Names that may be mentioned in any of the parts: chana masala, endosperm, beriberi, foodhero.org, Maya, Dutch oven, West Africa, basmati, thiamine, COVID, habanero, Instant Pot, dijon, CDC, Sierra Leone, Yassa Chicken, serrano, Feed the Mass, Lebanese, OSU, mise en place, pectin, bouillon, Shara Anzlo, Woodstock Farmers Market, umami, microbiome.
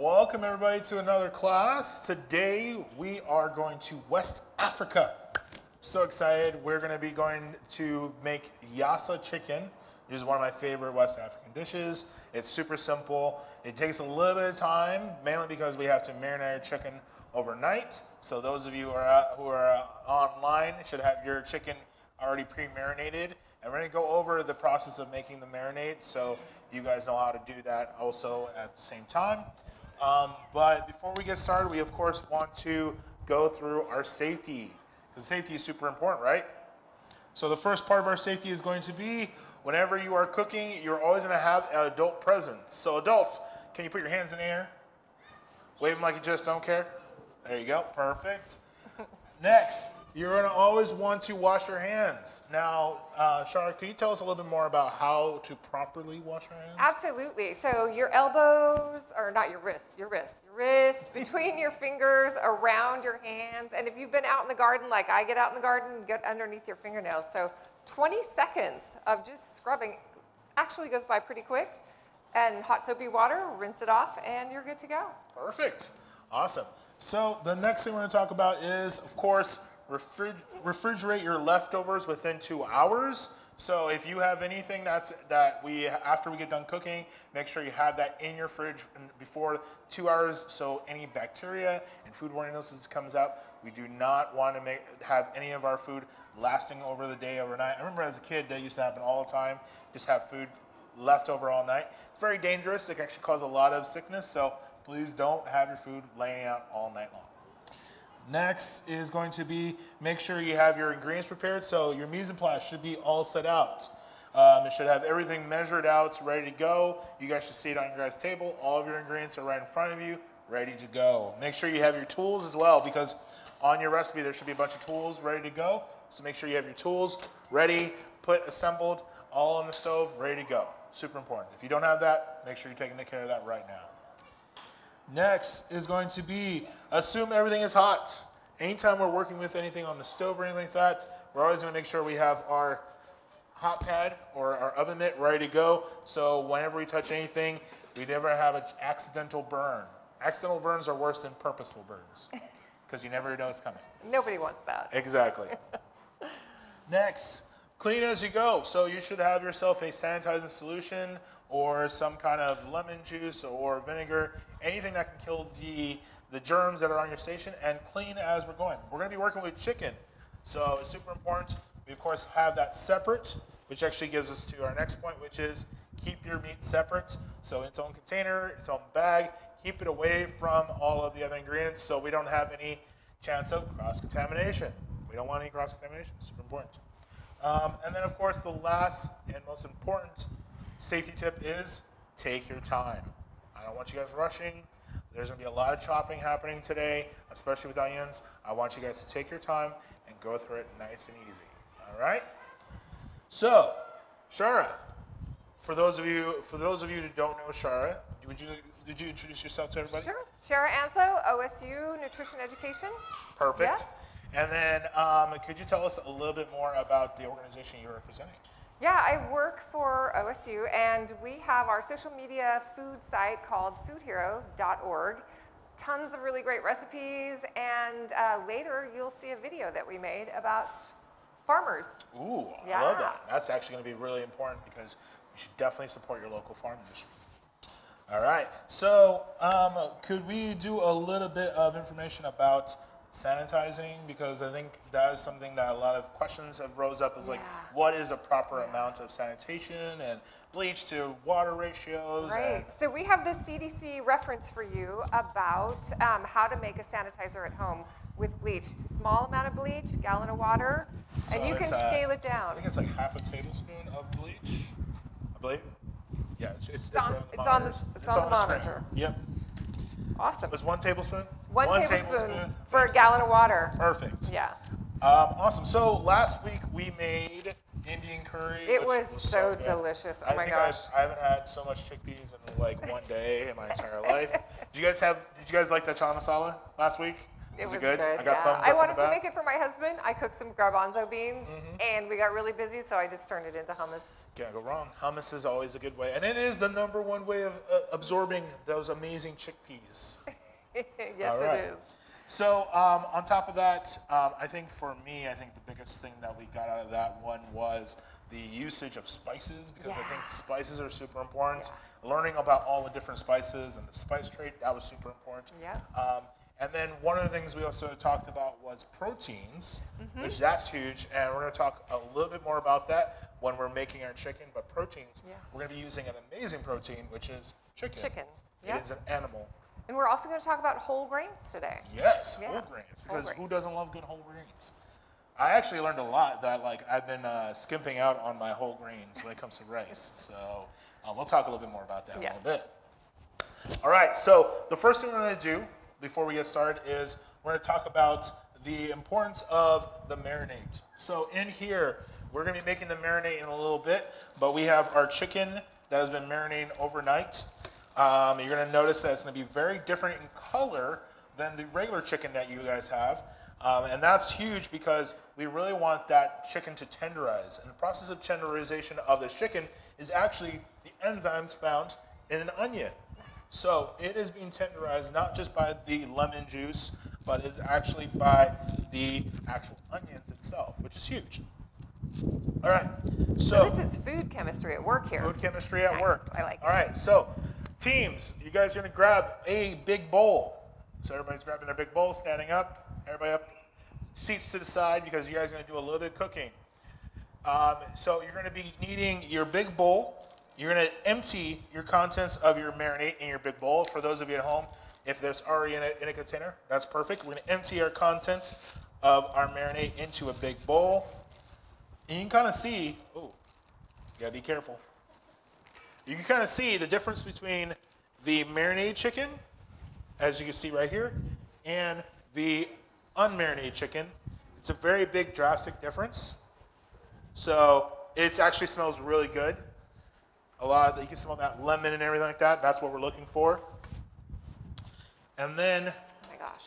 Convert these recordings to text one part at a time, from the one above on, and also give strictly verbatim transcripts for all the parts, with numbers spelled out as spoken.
Welcome everybody to another class. Today we are going to West Africa. So excited. We're going to be going to make Yassa chicken, which is one of my favorite West African dishes. It's super simple. It takes a little bit of time, mainly because we have to marinate our chicken overnight. So those of you who are, who are online should have your chicken already pre-marinated. And we're going to go over the process of making the marinade so you guys know how to do that also at the same time. Um, but before we get started, we of course want to go through our safety, because safety is super important, right? So the first part of our safety is going to be whenever you are cooking, you're always going to have an adult presence. So adults, can you put your hands in the air? Wave them like you just don't care. There you go. Perfect. Next, you're going to always want to wash your hands. Now, uh, Shara, can you tell us a little bit more about how to properly wash your hands? Absolutely. So your elbows, or not your wrists, your wrists, your wrists, between your fingers, around your hands. And if you've been out in the garden, like I get out in the garden, get underneath your fingernails. So twenty seconds of just scrubbing actually goes by pretty quick. And hot soapy water, rinse it off, and you're good to go. Perfect. Awesome. So the next thing we're going to talk about is, of course, Refrig refrigerate your leftovers within two hours. So if you have anything that's that we after we get done cooking, make sure you have that in your fridge before two hours. So any bacteria and foodborne illnesses comes out. We do not want to make have any of our food lasting over the day overnight. I remember as a kid that used to happen all the time. Just have food left over all night. It's very dangerous. It can actually cause a lot of sickness. So please don't have your food laying out all night long. Next is going to be make sure you have your ingredients prepared. So your mise en place should be all set out. Um, it should have everything measured out, ready to go. You guys should see it on your guys' table. All of your ingredients are right in front of you, ready to go. Make sure you have your tools as well, because on your recipe there should be a bunch of tools ready to go. So make sure you have your tools ready, put assembled, all on the stove, ready to go. Super important. If you don't have that, make sure you're taking care of that right now. Next is going to be assume everything is hot. Anytime we're working with anything on the stove or anything like that, we're always going to make sure we have our hot pad or our oven mitt ready to go. So whenever we touch anything, we never have an accidental burn. Accidental burns are worse than purposeful burns because you never know it's coming. Nobody wants that. Exactly. Next, clean as you go. So you should have yourself a sanitizing solution or some kind of lemon juice or vinegar, anything that can kill the, the germs that are on your station, and clean as we're going. We're gonna be working with chicken, so it's super important. We of course have that separate, which actually gives us to our next point, which is keep your meat separate. So in its own container, its own bag, keep it away from all of the other ingredients so we don't have any chance of cross-contamination. We don't want any cross-contamination, super important. Um, and then of course the last and most important safety tip is take your time. I don't want you guys rushing. There's going to be a lot of chopping happening today, especially with onions. I want you guys to take your time and go through it nice and easy. All right? So, Shara, for those of you for those of you who don't know Shara, would you did you introduce yourself to everybody? Sure. Shara Anzlo, O S U Nutrition Education. Perfect. Yeah. And then um, could you tell us a little bit more about the organization you're representing? Yeah, I work for O S U, and we have our social media food site called food hero dot org. Tons of really great recipes, and uh, later you'll see a video that we made about farmers. Ooh, yeah. I love that. That's actually going to be really important because you should definitely support your local farm industry. All right, so um, could we do a little bit of information about sanitizing, because I think that is something that a lot of questions have rose up, is yeah. like what is a proper yeah. amount of sanitation and bleach to water ratios? Right. So we have the C D C reference for you about um, how to make a sanitizer at home with bleach. Small amount of bleach, gallon of water, so and you can a, scale it down. I think it's like half a tablespoon of bleach, I believe. Yeah, it's, it's, it's, on, it's, it's on the it's, it's on, on the monitor. The yep. Awesome. Was one tablespoon? One, one tablespoon, tablespoon for a gallon of water. Perfect. Yeah. Um, awesome. So last week we made Indian curry. It which was, was so good. delicious. Oh I my think gosh! I've, I haven't had so much chickpeas in like one day in my entire life. Did you guys have? Did you guys like the chana masala last week? It was, was it good? good. I got yeah. thumbs up. I wanted to make it for my husband. I cooked some garbanzo beans, mm-hmm. and we got really busy, so I just turned it into hummus. Can't go wrong. Hummus is always a good way, and it is the number one way of uh, absorbing those amazing chickpeas. Yes, all right. It is. So um, on top of that, um, I think for me, I think the biggest thing that we got out of that one was the usage of spices, because yeah. I think spices are super important. Yeah. Learning about all the different spices and the spice trade, that was super important. Yeah. Um, and then one of the things we also talked about was proteins, mm-hmm. which that's huge. And we're gonna talk a little bit more about that when we're making our chicken, but proteins, yeah. we're gonna be using an amazing protein, which is chicken. Chicken, yeah. It is an animal. And we're also gonna talk about whole grains today. Yes, yeah. whole grains, because whole grains. Who doesn't love good whole grains? I actually learned a lot that like I've been uh, skimping out on my whole grains when it comes to rice. So um, we'll talk a little bit more about that yeah. in a little bit. All right, so the first thing we're gonna do before we get started is we're gonna talk about the importance of the marinade. So in here, we're gonna be making the marinade in a little bit, but we have our chicken that has been marinating overnight. Um, you're gonna notice that it's gonna be very different in color than the regular chicken that you guys have. Um, and that's huge because we really want that chicken to tenderize. And the process of tenderization of this chicken is actually the enzymes found in an onion. So it is being tenderized not just by the lemon juice, but it's actually by the actual onions itself, which is huge. All right, so. so this is food chemistry at work here. Food chemistry at nice. work. I like it. All right, so teams, you guys are gonna grab a big bowl. So everybody's grabbing their big bowl, standing up. Everybody up, seats to the side because you guys are going to do a little bit of cooking. Um, so you're going to be needing your big bowl. You're going to empty your contents of your marinade in your big bowl. For those of you at home, if there's already in a, in a container, that's perfect. We're going to empty our contents of our marinade into a big bowl. And you can kind of see, oh, you got to be careful. You can kind of see the difference between the marinade chicken, as you can see right here, and the unmarinated chicken. It's a very big, drastic difference. So it actually smells really good. A lot of the, you can smell that lemon and everything like that. That's what we're looking for. And then oh my gosh.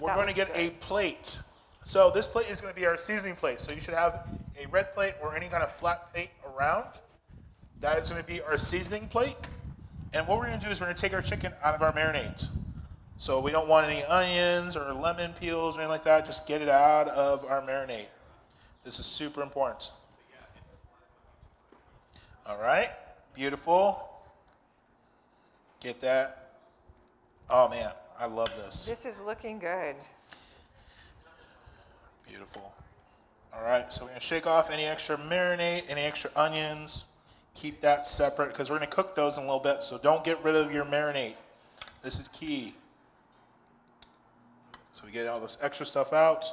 we're that going to get good. a plate. So this plate is going to be our seasoning plate. So you should have a red plate or any kind of flat plate around. That is going to be our seasoning plate. And what we're going to do is we're going to take our chicken out of our marinade. So we don't want any onions or lemon peels or anything like that. Just get it out of our marinade. This is super important. All right, beautiful. Get that. Oh man, I love this. This is looking good. Beautiful. All right, so we're gonna shake off any extra marinade, any extra onions. Keep that separate because we're gonna cook those in a little bit. So don't get rid of your marinade. This is key. So we get all this extra stuff out,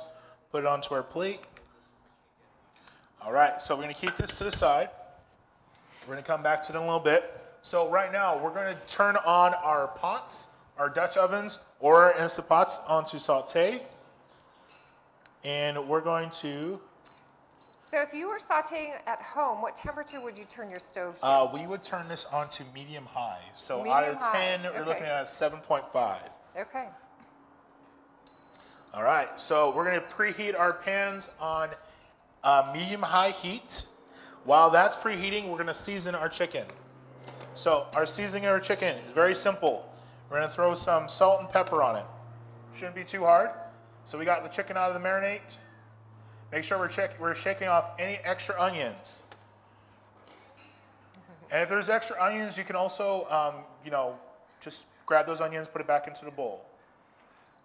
put it onto our plate. All right, so we're gonna keep this to the side. We're gonna come back to it in a little bit. So right now, we're gonna turn on our pots, our Dutch ovens, or our Instant Pots onto saute. And we're going to... So if you were sauteing at home, what temperature would you turn your stove to? Uh, we would turn this on to medium high. So medium out of ten, high. we're okay. looking at a seven point five. Okay. All right, so we're gonna preheat our pans on uh, medium-high heat. While that's preheating, we're gonna season our chicken. So our seasoning of our chicken is very simple. We're gonna throw some salt and pepper on it. Shouldn't be too hard. So we got the chicken out of the marinade. Make sure we're, check we're shaking off any extra onions. And if there's extra onions, you can also, um, you know, just grab those onions, put it back into the bowl.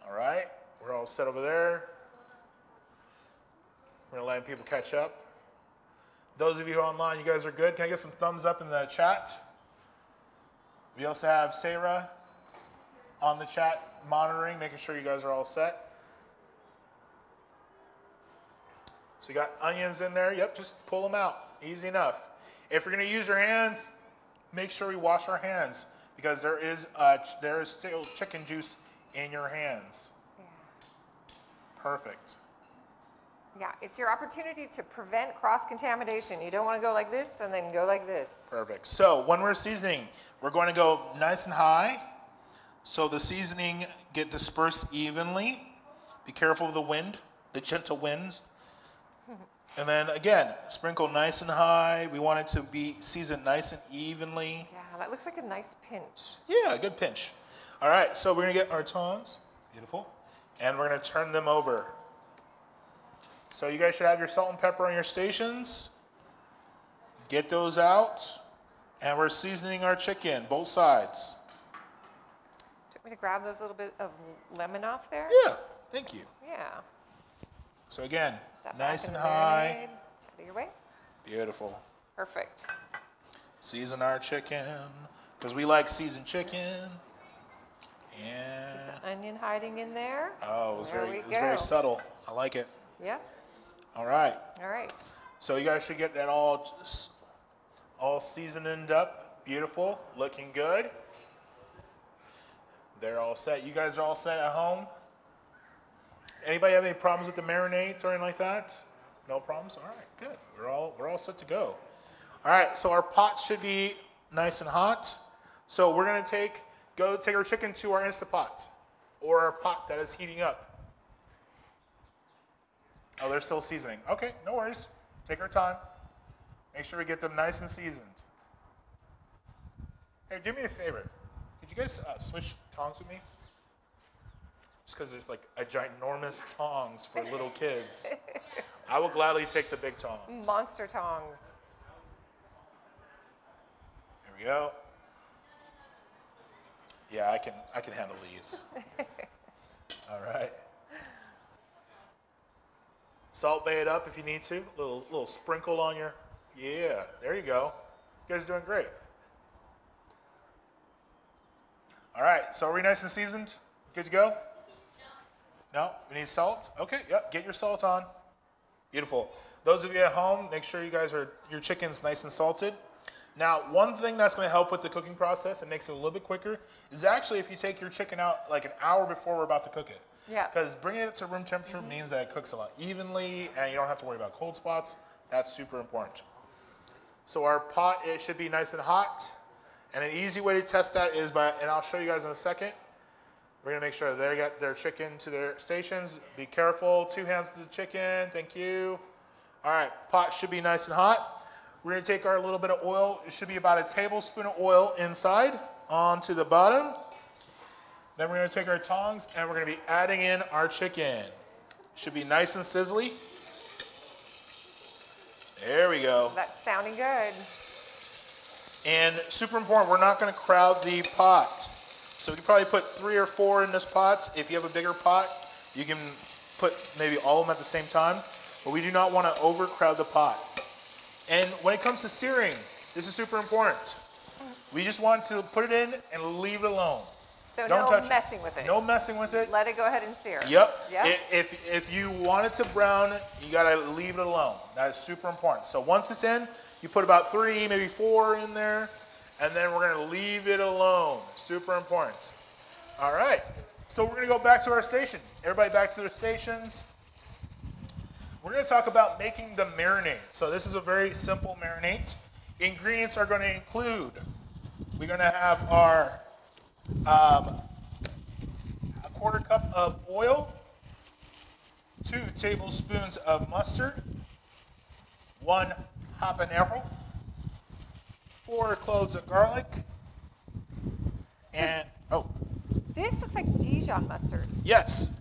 All right. We're all set over there. We're gonna let people catch up. Those of you online, you guys are good. Can I get some thumbs up in the chat? We also have Sarah on the chat monitoring, making sure you guys are all set. So you got onions in there. Yep, just pull them out, easy enough. If you're gonna use your hands, make sure we wash our hands because there is, uh, there is still chicken juice in your hands. Perfect. Yeah, it's your opportunity to prevent cross-contamination. You don't want to go like this and then go like this. Perfect. So when we're seasoning, we're going to go nice and high so the seasoning get dispersed evenly. Be careful of the wind, the gentle winds. And then again, sprinkle nice and high. We want it to be seasoned nice and evenly. Yeah, that looks like a nice pinch. Yeah, a good pinch. All right, so we're gonna get our tongs, beautiful, and we're gonna turn them over. So you guys should have your salt and pepper on your stations. Get those out, and we're seasoning our chicken, both sides. Do you want me to grab those little bit of lemon off there? Yeah, thank you. Yeah. So again, that nice and high. Out of your way. Beautiful. Perfect. Season our chicken, because we like seasoned chicken. Yeah. There's an onion hiding in there. Oh, it was, very, it was very subtle. I like it. Yeah. All right. All right. So you guys should get that all, all seasoned up. Beautiful. Looking good. They're all set. You guys are all set at home? Anybody have any problems with the marinades or anything like that? No problems? All right, good. We're all, we're all set to go. All right, so our pot should be nice and hot. So we're going to take go take our chicken to our Instant Pot or our pot that is heating up. Oh, they're still seasoning. Okay, no worries. Take our time. Make sure we get them nice and seasoned. Hey, do me a favor. Could you guys uh, switch tongs with me? Just because there's like a ginormous tongs for little kids. I will gladly take the big tongs. Monster tongs. Here we go. Yeah, I can I can handle these. All right. Salt bay it up if you need to. A little little sprinkle on your. Yeah, there you go. You guys are doing great. All right. So are we nice and seasoned? Good to go. No, we need salt. Okay, yep, get your salt on. Beautiful. Those of you at home, make sure you guys are, your chicken's nice and salted. Now, one thing that's gonna help with the cooking process and makes it a little bit quicker is actually if you take your chicken out like an hour before we're about to cook it. Yeah. Because bringing it to room temperature mm-hmm. means that it cooks a lot evenly and you don't have to worry about cold spots. That's super important. So our pot, it should be nice and hot. And an easy way to test that is by, and I'll show you guys in a second, we're gonna make sure they got their chicken to their stations. Be careful, two hands to the chicken, thank you. All right, pot should be nice and hot. We're gonna take our little bit of oil. It should be about a tablespoon of oil inside onto the bottom. Then we're gonna take our tongs and we're gonna be adding in our chicken. Should be nice and sizzly. There we go. That's sounding good. And super important, we're not gonna crowd the pot. So we could probably put three or four in this pot. If you have a bigger pot, you can put maybe all of them at the same time. But we do not want to overcrowd the pot. And when it comes to searing, this is super important. We just want to put it in and leave it alone. So Don't no touch messing it. with it. No messing with it. Let it go ahead and sear. Yep. Yep. If, if you want it to brown, you got to leave it alone. That is super important. So once it's in, you put about three, maybe four in there. And then we're going to leave it alone. Super important. All right. So we're going to go back to our station. Everybody back to their stations. We're going to talk about making the marinade. So this is a very simple marinade. Ingredients are going to include, we're going to have our um, a quarter cup of oil, two tablespoons of mustard, one habanero, four cloves of garlic, and, oh. This looks like Dijon mustard. Yes,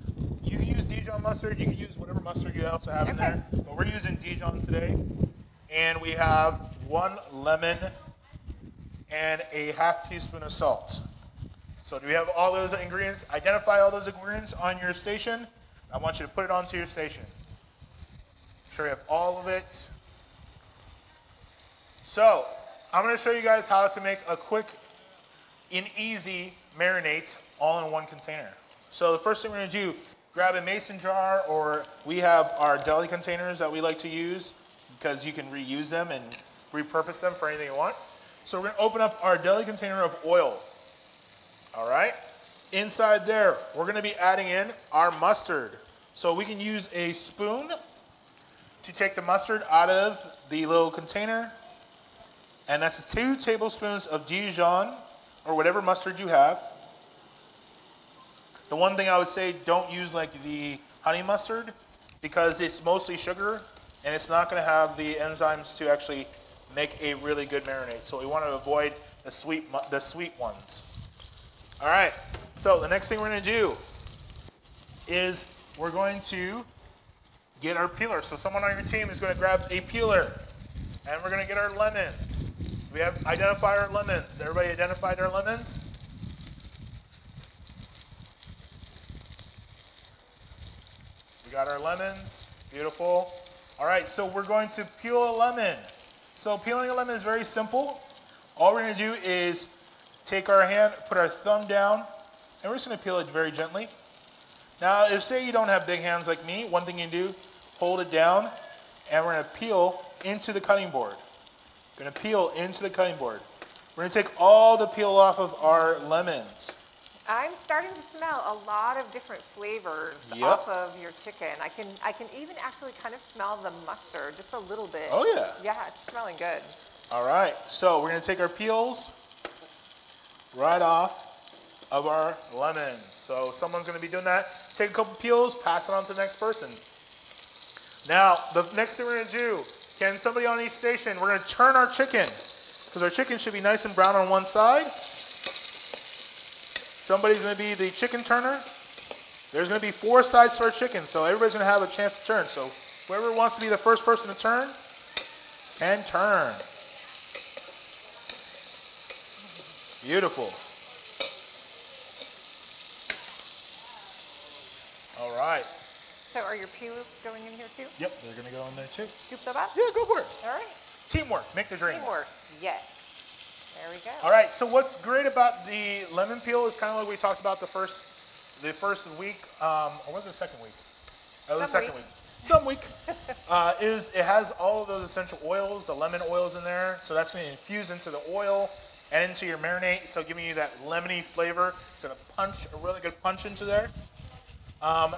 you can use Dijon mustard, you can use whatever mustard you also have okay. in there, but we're using Dijon today. And we have one lemon and a half teaspoon of salt. So do we have all those ingredients? Identify all those ingredients on your station. I want you to put it onto your station. I'm sure you have all of it. So, I'm going to show you guys how to make a quick and easy marinade all in one container. So the first thing we're going to do, grab a mason jar, or we have our deli containers that we like to use because you can reuse them and repurpose them for anything you want. So we're going to open up our deli container of oil. All right. Inside there, we're going to be adding in our mustard. So we can use a spoon to take the mustard out of the little container. And that's two tablespoons of Dijon, or whatever mustard you have. The one thing I would say, don't use like the honey mustard, because it's mostly sugar and it's not going to have the enzymes to actually make a really good marinade. So we want to avoid the sweet, the sweet ones. All right, so the next thing we're going to do is we're going to get our peeler. So someone on your team is going to grab a peeler, and we're going to get our lemons. We have identified our lemons. Everybody identified our lemons? We got our lemons. Beautiful. All right, so we're going to peel a lemon. So peeling a lemon is very simple. All we're going to do is take our hand, put our thumb down, and we're just going to peel it very gently. Now, if say you don't have big hands like me, one thing you can do, hold it down, and we're going to peel into the cutting board. Going to peel into the cutting board. We're going to take all the peel off of our lemons. I'm starting to smell a lot of different flavors yep. off of your chicken. I can I can even actually kind of smell the mustard just a little bit. Oh yeah. Yeah, it's smelling good. All right, so we're going to take our peels right off of our lemons. So someone's going to be doing that. Take a couple peels, pass it on to the next person. Now, the next thing we're going to do, can somebody on each station, we're going to turn our chicken, because our chicken should be nice and brown on one side. Somebody's going to be the chicken turner. There's going to be four sides to our chicken, so everybody's going to have a chance to turn. So whoever wants to be the first person to turn, can turn. Beautiful. All right. So are your peels going in here too? Yep, they're going to go in there too. Scoop them up? Yeah, go for it. All right. Teamwork, make the dream. Teamwork, yes. There we go. All right, so what's great about the lemon peel is kind of like we talked about the first the first week, um, or was it the second week? Oh, it was the second week. Some week. uh, is it has all of those essential oils, the lemon oils in there, so that's going to infuse into the oil and into your marinade, so giving you that lemony flavor. It's going to punch, a really good punch into there. Um,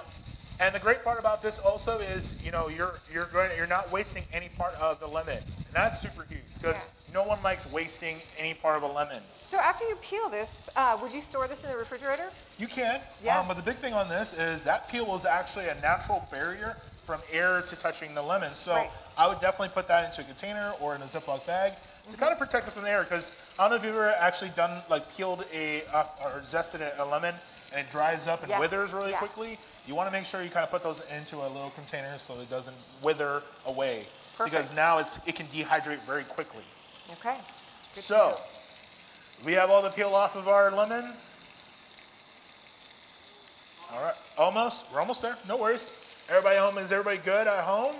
and the great part about this also is, you know, you're, you're, going, you're not wasting any part of the lemon. And that's super huge, because yeah. No one likes wasting any part of a lemon. So after you peel this, uh, would you store this in the refrigerator? You can, yeah. um, but the big thing on this is that peel is actually a natural barrier from air to touching the lemon. So right. I would definitely put that into a container or in a Ziploc bag mm-hmm. to kind of protect it from the air, because I don't know if you've ever actually done, like peeled a, uh, or zested a, a lemon and it dries up and yeah. withers really yeah. quickly. You want to make sure you kind of put those into a little container so it doesn't wither away. Perfect. Because now it's, it can dehydrate very quickly. Okay. Good so, we have all the peel off of our lemon. All right, almost, we're almost there, no worries. Everybody home, is everybody good at home?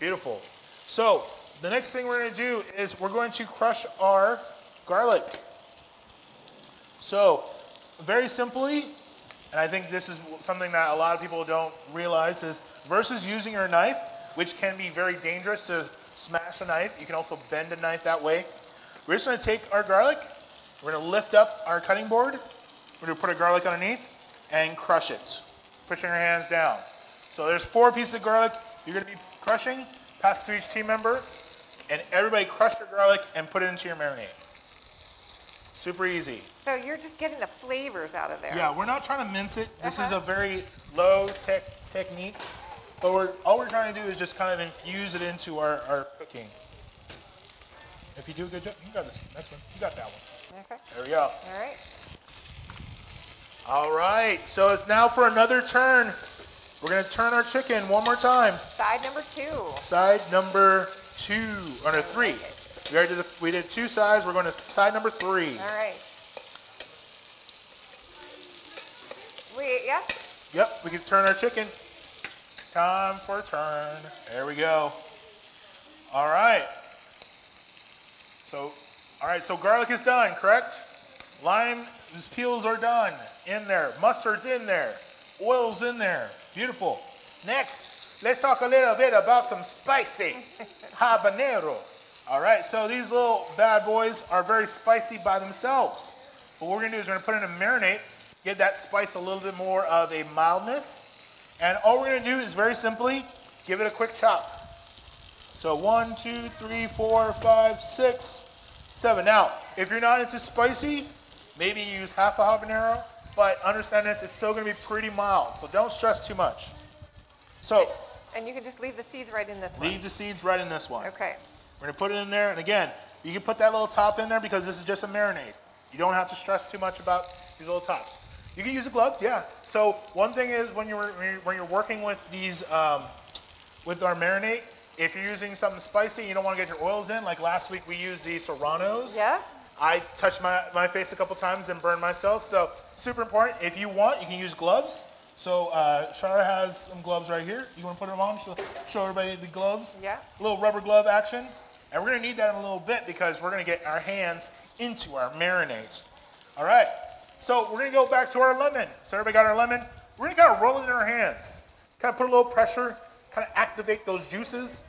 Beautiful. So, the next thing we're gonna do is we're going to crush our garlic. So, very simply, and I think this is something that a lot of people don't realize is, versus using your knife, which can be very dangerous to smash a knife. You can also bend a knife that way. We're just going to take our garlic. We're going to lift up our cutting board. We're going to put our garlic underneath and crush it, pushing our hands down. So there's four pieces of garlic you're going to be crushing. Pass it to each team member. And everybody crush your garlic and put it into your marinade. Super easy. So you're just getting the flavors out of there. Yeah, we're not trying to mince it. This uh-huh. is a very low tech technique. But we're, all we're trying to do is just kind of infuse it into our, our cooking. If you do a good job, you got this next one. You got that one. Okay. There we go. All right. All right. So it's now for another turn. We're going to turn our chicken one more time. Side number two. Side number two, or no, three. We already did, the, we did two sides. We're going to side number three. All right. Wait, yeah? Yep. We can turn our chicken. Time for a turn. There we go. All right. So, all right, so garlic is done, correct? Lime's peels are done in there. Mustard's in there. Oil's in there. Beautiful. Next, let's talk a little bit about some spicy habanero. All right, so these little bad boys are very spicy by themselves. But what we're going to do is we're going to put in a marinade, give that spice a little bit more of a mildness. And all we're going to do is very simply give it a quick chop. So one, two, three, four, five, six, seven. Now, if you're not into spicy, maybe use half a habanero, But understand this, it's still going to be pretty mild, so don't stress too much. So, and you can just leave the seeds right in this one. Leave the seeds right in this one. Okay. We're going to put it in there, and again, you can put that little top in there because this is just a marinade. You don't have to stress too much about these little tops. You can use the gloves, yeah. So one thing is when you're when you're working with these um, with our marinade, if you're using something spicy, you don't want to get your oils in. Like last week, we used the serranos. Yeah. I touched my my face a couple times and burned myself. So super important. If you want, you can use gloves. So uh, Shara has some gloves right here. You want to put them on? She'll show everybody the gloves. Yeah. A little rubber glove action, and we're gonna need that in a little bit because we're gonna get our hands into our marinades. All right. So we're gonna go back to our lemon. So everybody got our lemon? We're gonna kind of roll it in our hands. Kind of put a little pressure, kind of activate those juices.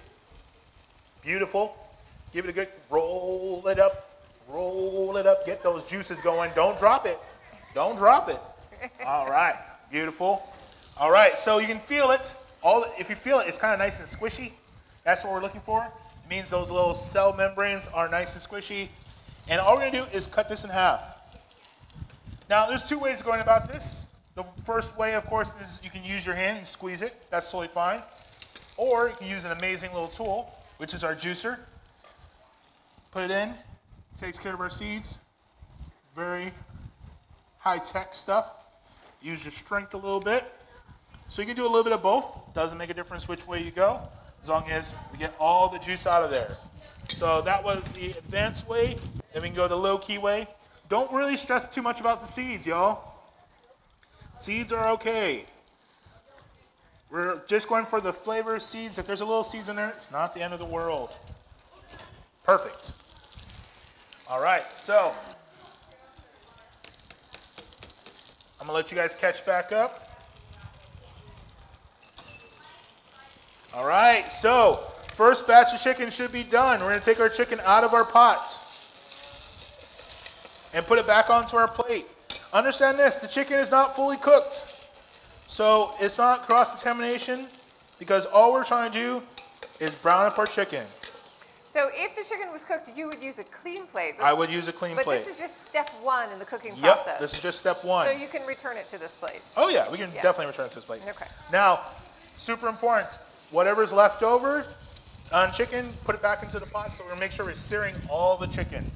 Beautiful. Give it a good, roll it up, roll it up, get those juices going. Don't drop it, don't drop it. All right, beautiful. All right, so you can feel it. All, if you feel it, it's kind of nice and squishy. That's what we're looking for. It means those little cell membranes are nice and squishy. And all we're gonna do is cut this in half. Now, there's two ways of going about this. The first way, of course, is you can use your hand and squeeze it. That's totally fine. Or you can use an amazing little tool, which is our juicer. Put it in. Takes care of our seeds. Very high-tech stuff. Use your strength a little bit. So you can do a little bit of both. Doesn't make a difference which way you go, as long as we get all the juice out of there. So that was the advanced way. Then we can go the low-key way. Don't really stress too much about the seeds, y'all. Seeds are okay. We're just going for the flavor of seeds. If there's a little seeds in there, it's not the end of the world. Perfect. All right, so I'm gonna let you guys catch back up. All right, so first batch of chicken should be done. We're gonna take our chicken out of our pot and put it back onto our plate. Understand this, the chicken is not fully cooked. So it's not cross-contamination because all we're trying to do is brown up our chicken. So if the chicken was cooked, you would use a clean plate. I would use a clean plate. But this is just step one in the cooking process. Yep, this is just step one. So you can return it to this plate. Oh yeah, we can yeah. definitely return it to this plate. Okay. Now, super important, whatever's left over on chicken, put it back into the pot so we're gonna make sure we're searing all the chicken.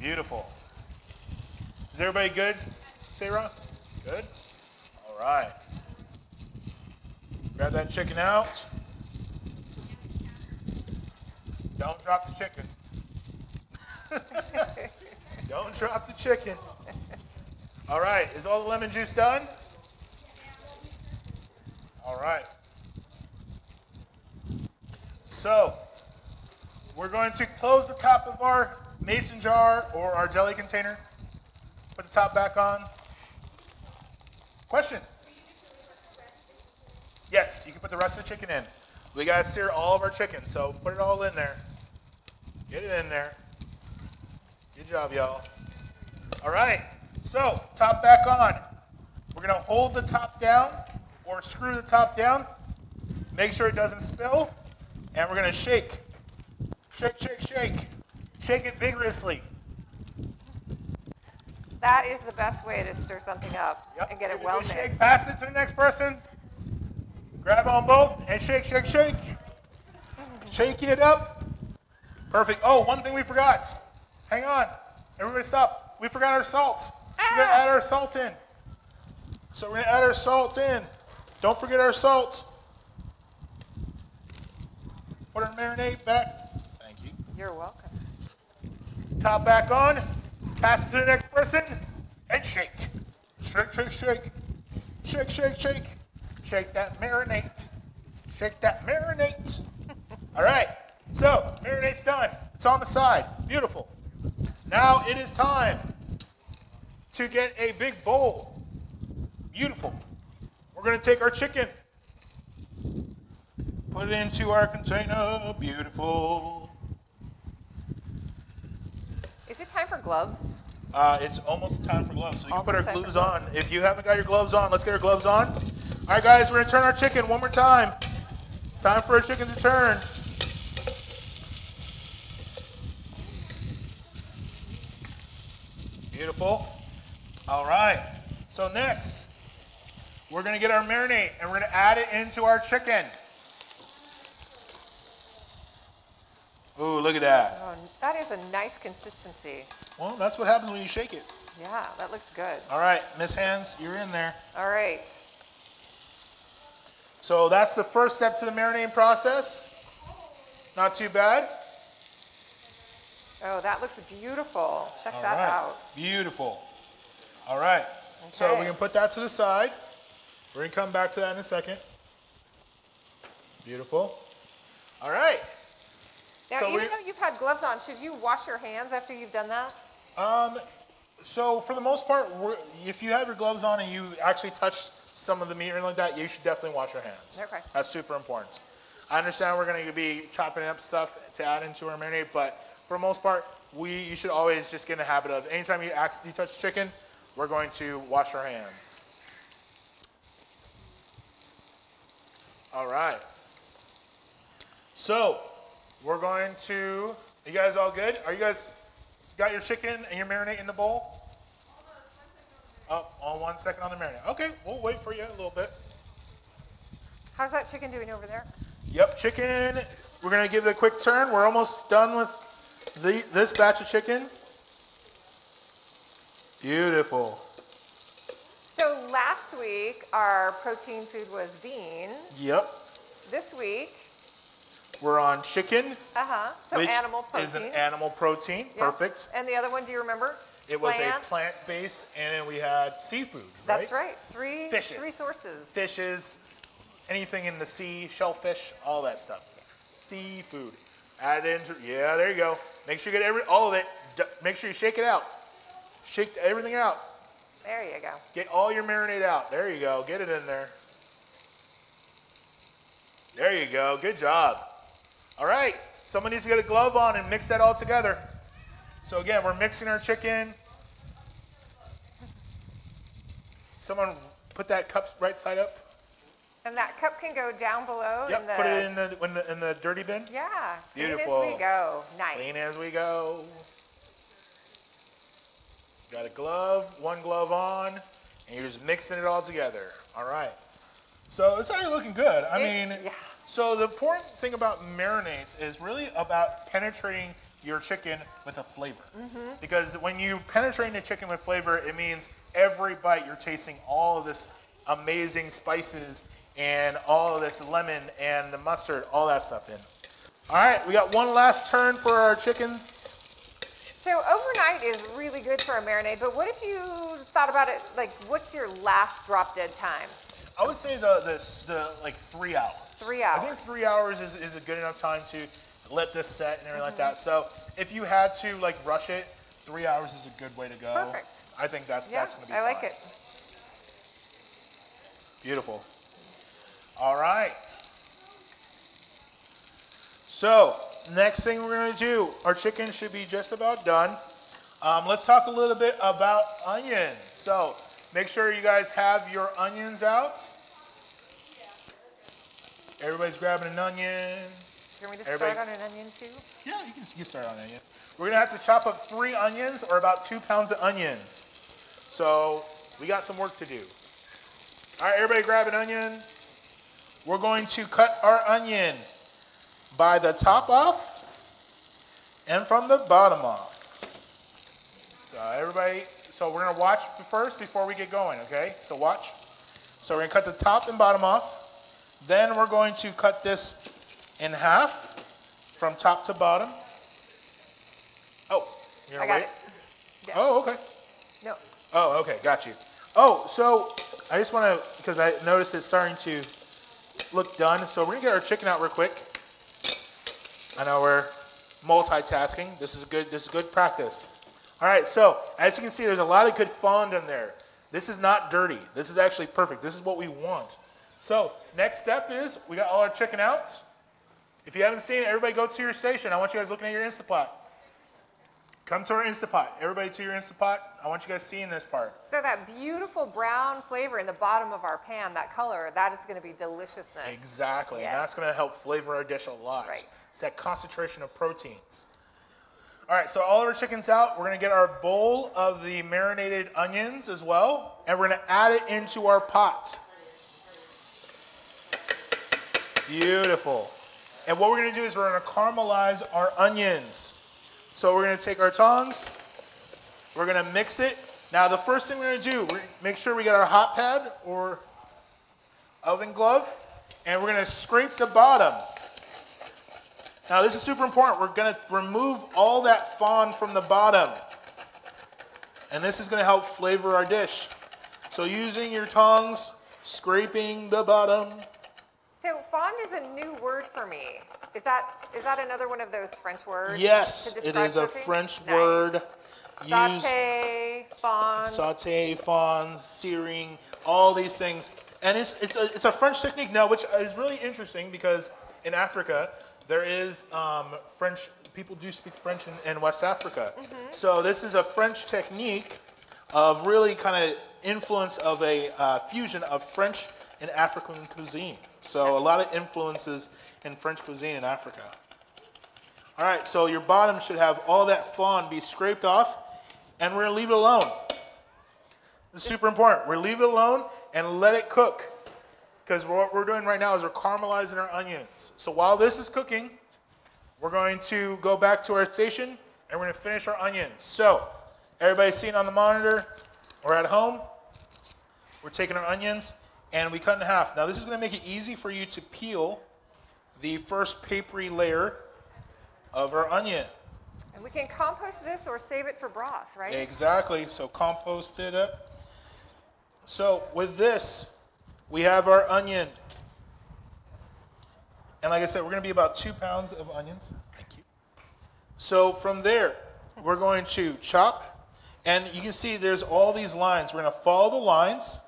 Beautiful. Is everybody good, Sarah? Good? All right. Grab that chicken out. Don't drop the chicken. Don't drop the chicken. All right, is all the lemon juice done? All right. So, we're going to close the top of our mason jar or our deli container. Put the top back on. Question? Yes, you can put the rest of the chicken in. We gotta sear all of our chicken, so put it all in there. Get it in there. Good job, y'all. All right, so top back on. We're gonna hold the top down or screw the top down. Make sure it doesn't spill. And we're gonna shake. Shake, shake, shake. Shake it vigorously. That is the best way to stir something up yep. and get it well mixed. Shake, pass it to the next person. Grab on both and shake, shake, shake. Shake it up. Perfect. Oh, one thing we forgot. Hang on. Everybody stop. We forgot our salt. Ah. We're going to add our salt in. So we're going to add our salt in. Don't forget our salt. Put our marinade back. Thank you. You're welcome. Top back on, pass it to the next person, and shake. Shake, shake, shake. Shake, shake, shake. Shake that marinade. Shake that marinade. All right, so marinade's done. It's on the side, beautiful. Now it is time to get a big bowl. Beautiful. We're gonna take our chicken, put it into our container, beautiful. Is it time for gloves? Uh, it's almost time for gloves, so you almost can put our gloves on. If you haven't got your gloves on, let's get our gloves on. All right, guys, we're going to turn our chicken one more time. Time for our chicken to turn. Beautiful. All right. So next, we're going to get our marinade, and we're going to add it into our chicken. Ooh, look at that. Oh, that is a nice consistency. Well, that's what happens when you shake it. Yeah, that looks good. All right, Miss Hands, you're in there. All right. So that's the first step to the marinating process. Not too bad. Oh, that looks beautiful. Check that out. Beautiful. All right. Okay. So we can put that to the side. We're going to come back to that in a second. Beautiful. All right. Now, so even though you've had gloves on, should you wash your hands after you've done that? Um, so for the most part, if you have your gloves on and you actually touch some of the meat or anything like that, you should definitely wash your hands. Okay. That's super important. I understand we're going to be chopping up stuff to add into our marinade, but for the most part, we you should always just get in the habit of anytime you, act, you touch chicken, we're going to wash our hands. All right. So we're going to, you guys all good? Are you guys, got your chicken and your marinade in the bowl? Oh, on one second on the marinade. Okay, we'll wait for you a little bit. How's that chicken doing over there? Yep, chicken, we're gonna give it a quick turn. We're almost done with the, this batch of chicken. Beautiful. So last week, our protein food was bean. Yep. This week, we're on chicken. Uh-huh. So which animal protein. Is an animal protein. Yep. Perfect. And the other one, do you remember? It was Plants. a plant-based, and then we had seafood, right? That's right. Three Fishes. Three sources. Fishes, anything in the sea, shellfish, all that stuff. Yeah. Seafood. Add it into, yeah, there you go. Make sure you get every, all of it. D make sure you shake it out. Shake everything out. There you go. Get all your marinade out. There you go. Get it in there. There you go. Good job. All right, someone needs to get a glove on and mix that all together. So again, we're mixing our chicken. Someone put that cup right side up. And that cup can go down below. Yep, in the... put it in the, in the in the dirty bin. Yeah, beautiful. Clean as we go, nice. Clean as we go. Got a glove, one glove on, and you're just mixing it all together. All right. So it's already looking good. I it, mean. Yeah. So the important thing about marinades is really about penetrating your chicken with a flavor. Mm-hmm. Because when you penetrate the chicken with flavor, it means every bite you're tasting all of this amazing spices and all of this lemon and the mustard, all that stuff in. All right, we got one last turn for our chicken. So overnight is really good for a marinade, but what if you thought about it, like what's your last drop dead time? I would say the, the, the like three hours. Three hours. I think three hours is, is a good enough time to let this set and everything mm-hmm. like that. So if you had to like rush it, three hours is a good way to go. Perfect. I think that's yeah, that's gonna be I fine. like it. Beautiful. All right. So next thing we're gonna do, our chicken should be just about done. Um, let's talk a little bit about onions. So make sure you guys have your onions out. Everybody's grabbing an onion. Can we just Everybody... start on an onion too? Yeah, you can, you can start on an onion. We're gonna have to chop up three onions or about two pounds of onions. So we got some work to do. All right, everybody grab an onion. We're going to cut our onion by the top off and from the bottom off. So everybody, so we're gonna watch first before we get going, okay? So watch. So we're gonna cut the top and bottom off. Then we're going to cut this in half from top to bottom. Oh, you're going to wait? Yeah. Oh, okay. No. Oh, okay, got you. Oh, so I just want to, because I noticed it's starting to look done. So we're going to get our chicken out real quick. I know we're multitasking. This is good, this is good practice. All right, so as you can see, there's a lot of good fond in there. This is not dirty. This is actually perfect. This is what we want. So next step is we got all our chicken out. If you haven't seen it, everybody go to your station. I want you guys looking at your Instant Pot. Come to our Instant Pot. Everybody to your Instant Pot. I want you guys seeing this part. So that beautiful brown flavor in the bottom of our pan, that color, that is going to be deliciousness. Exactly, yeah. And that's going to help flavor our dish a lot. Right. It's that concentration of proteins. All right, so all of our chicken's out. We're gonna get our bowl of the marinated onions as well, and we're gonna add it into our pot. Beautiful. And what we're gonna do is we're gonna caramelize our onions. So we're gonna take our tongs, we're gonna mix it. Now the first thing we're gonna do, we're make sure we get our hot pad or oven glove, and we're gonna scrape the bottom. Now this is super important. We're gonna remove all that fond from the bottom. And this is gonna help flavor our dish. So using your tongs, scraping the bottom. So fond is a new word for me. Is that is that another one of those French words? Yes, it is a French word. Nice. Sauté, fond. Sauté, fond, searing, all these things. And it's, it's, a, it's a French technique now, which is really interesting because in Africa, there is um, French, people do speak French in, in West Africa. Mm-hmm. So this is a French technique of really kind of influence of a uh, fusion of French and African cuisine. So a lot of influences in French cuisine in Africa. All right, so your bottom should have all that fond be scraped off, and we're gonna leave it alone. It's super important. We're leave it alone and let it cook. Because what we're doing right now is we're caramelizing our onions. So while this is cooking, we're going to go back to our station and we're going to finish our onions. So everybody's seeing on the monitor or at home, we're taking our onions and we cut in half. Now this is going to make it easy for you to peel the first papery layer of our onion. And we can compost this or save it for broth, right? Exactly. So compost it up. So with this, we have our onion. And like I said, we're gonna be about two pounds of onions. Thank you. So from there, we're going to chop. And you can see there's all these lines. We're gonna follow the lines.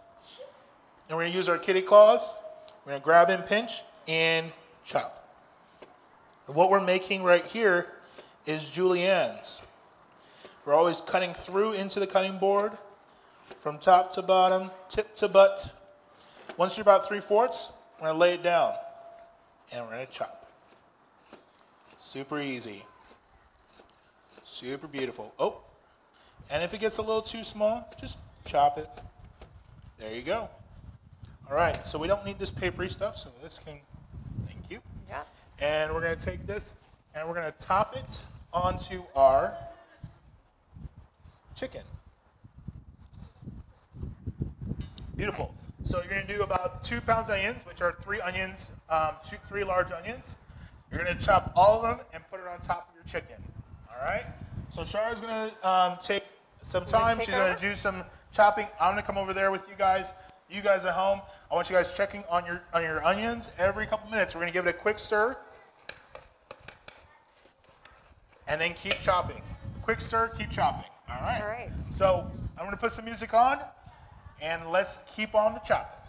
And we're gonna use our kitty claws. We're gonna grab and pinch and chop. And what we're making right here is juliennes. We're always cutting through into the cutting board from top to bottom, tip to butt. Once you're about three-fourths, we're gonna lay it down and we're gonna chop. Super easy. Super beautiful. Oh, and if it gets a little too small, just chop it. There you go. All right, so we don't need this papery stuff, so this can, thank you. Yeah. And we're gonna take this and we're gonna top it onto our chicken. Beautiful. So you're gonna do about two pounds of onions, which are three onions, um, two, three large onions. You're gonna chop all of them and put it on top of your chicken, all right? So Shara's gonna um, take some time. She's gonna do some chopping. I'm gonna come over there with you guys. You guys at home, I want you guys checking on your, on your onions every couple minutes. We're gonna give it a quick stir and then keep chopping. Quick stir, keep chopping, all right? All right. So I'm gonna put some music on. And let's keep on chopping.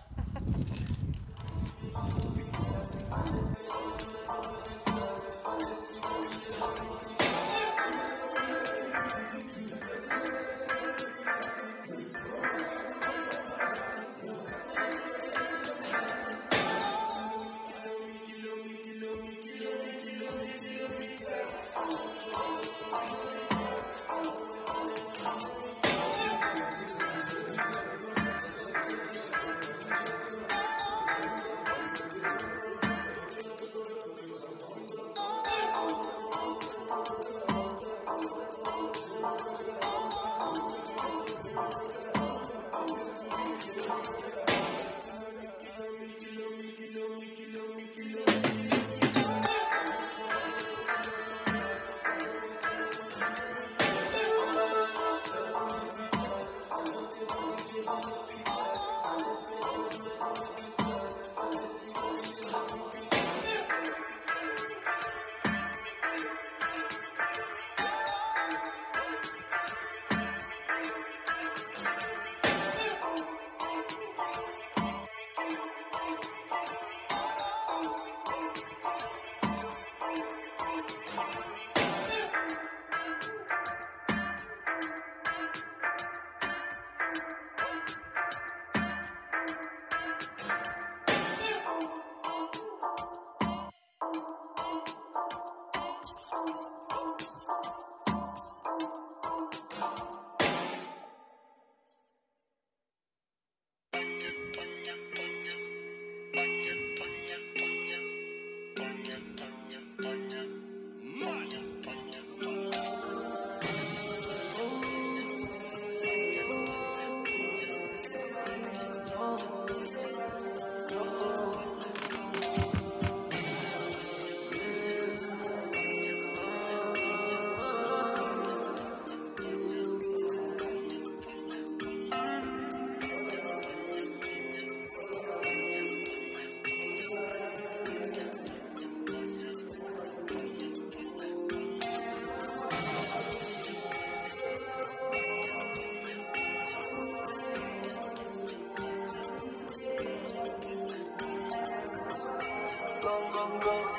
Go, go, go.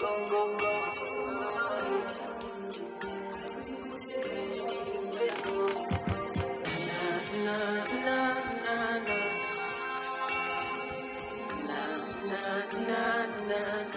Go, go, go. Na, na, na, na. Na, na, na, na,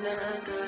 na.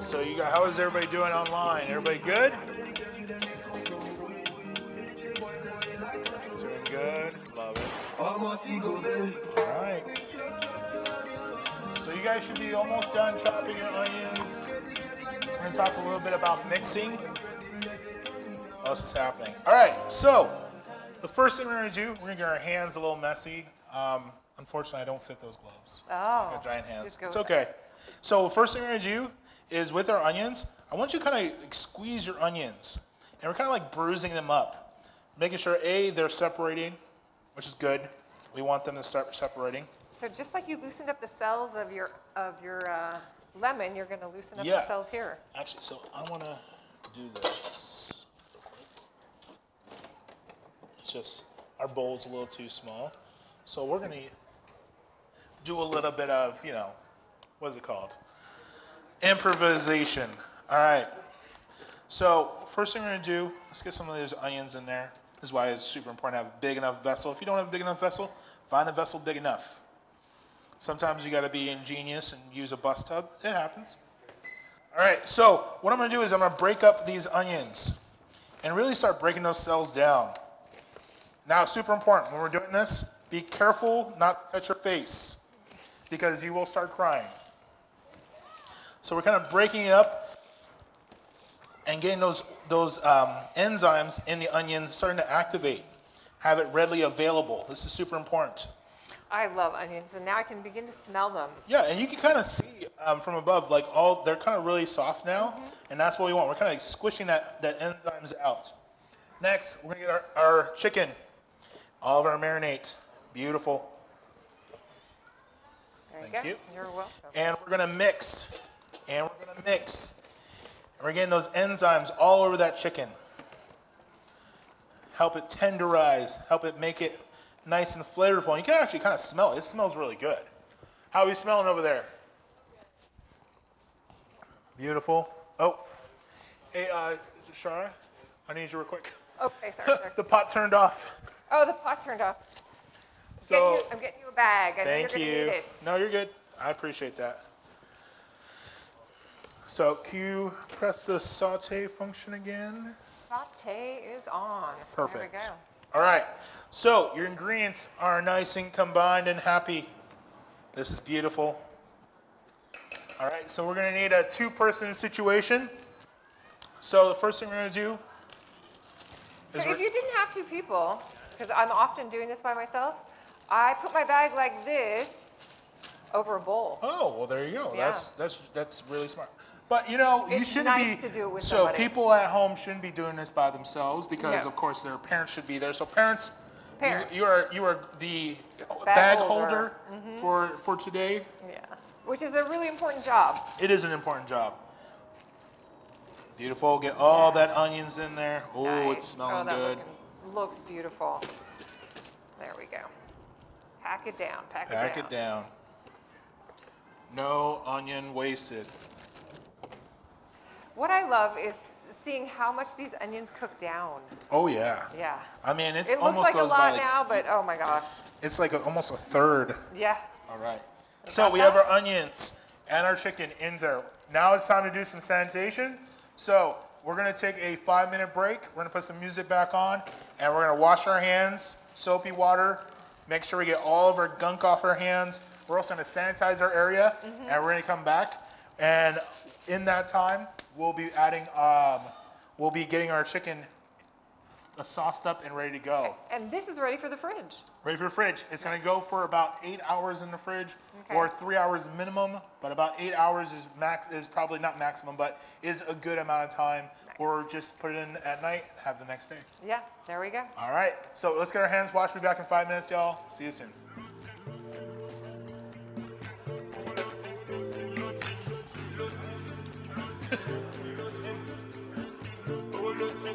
So you got, how is everybody doing online? Everybody good? Doing good. Love it. All right. So you guys should be almost done chopping your onions. We're going to talk a little bit about mixing. What else is happening? All right. So the first thing we're going to do, we're going to get our hands a little messy. Um, unfortunately, I don't fit those gloves. Oh. So I got giant hands. It's okay. That. So first thing we're going to do is with our onions, I want you to kind of squeeze your onions. And we're kind of like bruising them up, making sure, A, they're separating, which is good. We want them to start separating. So just like you loosened up the cells of your of your uh, lemon, you're going to loosen up yeah. the cells here. Actually, so I want to do this real quick. It's just, our bowl's a little too small. So we're going to do a little bit of, you know, what is it called? Improvisation. All right. So first thing we're going to do, let's get some of those onions in there. This is why it's super important to have a big enough vessel. If you don't have a big enough vessel, find a vessel big enough. Sometimes you got to be ingenious and use a bus tub. It happens. All right, so what I'm going to do is I'm going to break up these onions and really start breaking those cells down. Now, super important, when we're doing this, be careful not to touch your face because you will start crying. So we're kind of breaking it up and getting those, those um, enzymes in the onion starting to activate. Have it readily available. This is super important. I love onions, and now I can begin to smell them. Yeah, and you can kind of see um, from above, like all, they're kind of really soft now, mm-hmm. and that's what we want. We're kind of like squishing that, that enzymes out. Next, we're gonna get our, our chicken, all of our marinade. Beautiful. There you Thank go. you. You're welcome. And we're gonna mix, and we're gonna mix. And we're getting those enzymes all over that chicken. Help it tenderize, help it make it nice and flavorful. And you can actually kind of smell it. It smells really good. How are we smelling over there? Beautiful. Oh, hey, uh, Shara, I need you real quick. Okay, sorry. sorry. The pot turned off. Oh, the pot turned off. I'm so getting you, I'm getting you a bag. I thank you're you. Need it. No, you're good. I appreciate that. So, can you press the saute function again? Saute is on. Perfect. There we go. All right, so your ingredients are nice and combined and happy. This is beautiful. All right, so we're gonna need a two-person situation. So the first thing we're gonna do is So if you didn't have two people, because I'm often doing this by myself, I put my bag like this over a bowl. Oh, well, there you go. Yeah. That's, that's, that's really smart. But, you know, it's you shouldn't nice be, to do it with so somebody. People at home shouldn't be doing this by themselves because, no. of course, their parents should be there. So parents, parents. You, you, are, you are the bag, bag holder, holder mm-hmm. for, for today. Yeah, which is a really important job. It is an important job. Beautiful. Get all yeah. that onions in there. Oh, nice. It's smelling oh, good. Looking, looks beautiful. There we go. Pack it down. Pack, pack it down. Pack it down. No onion wasted. What I love is seeing how much these onions cook down. Oh, yeah. Yeah. I mean, it's it almost looks like goes a lot by like, now, but oh my gosh. It's like a, almost a third. Yeah. All right. Is so we that? have our onions and our chicken in there. Now it's time to do some sanitation. So we're going to take a five minute break. We're going to put some music back on and we're going to wash our hands, soapy water, make sure we get all of our gunk off our hands. We're also going to sanitize our area mm-hmm. and we're going to come back. And in that time, we'll be adding, um, we'll be getting our chicken sauced up and ready to go. And this is ready for the fridge. Ready for the fridge. It's going to go for about eight hours in the fridge, okay. or three hours minimum. But about eight hours is max is probably not maximum, but is a good amount of time. Nice. Or just put it in at night, have the next day. Yeah, there we go. All right. So let's get our hands washed. We'll be back in five minutes, y'all. See you soon. I'm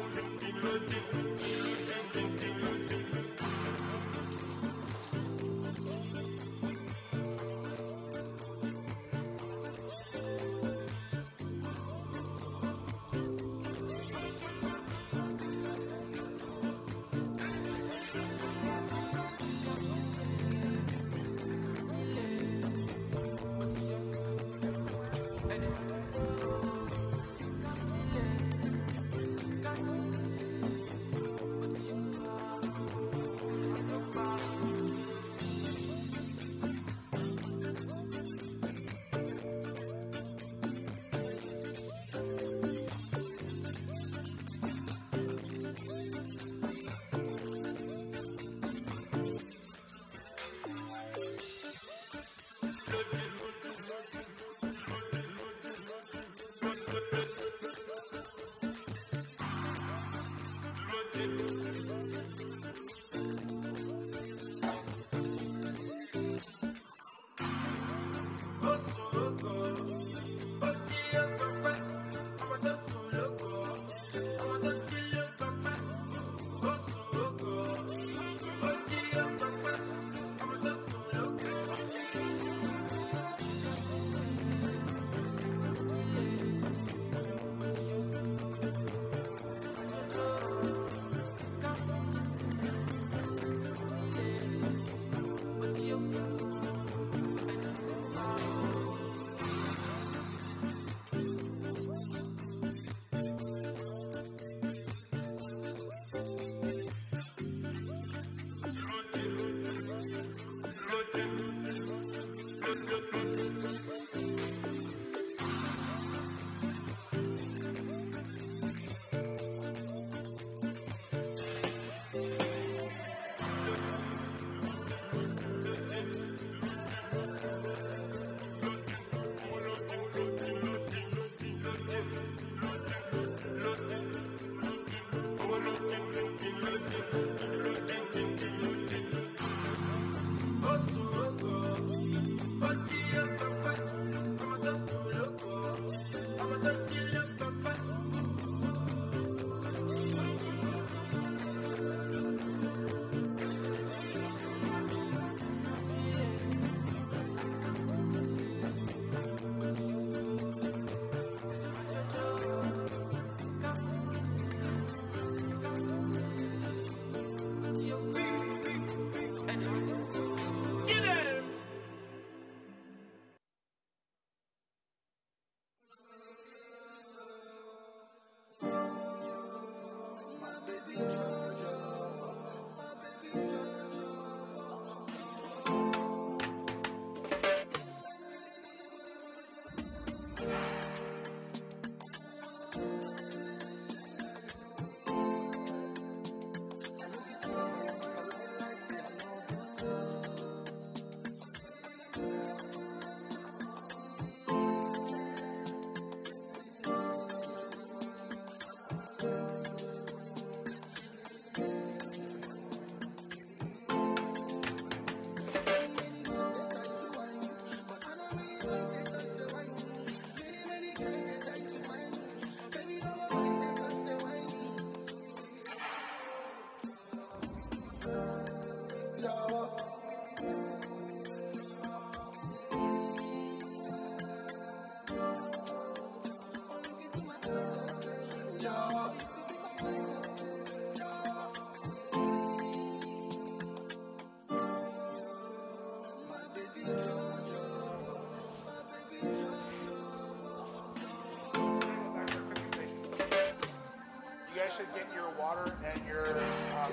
Should get your water and your um,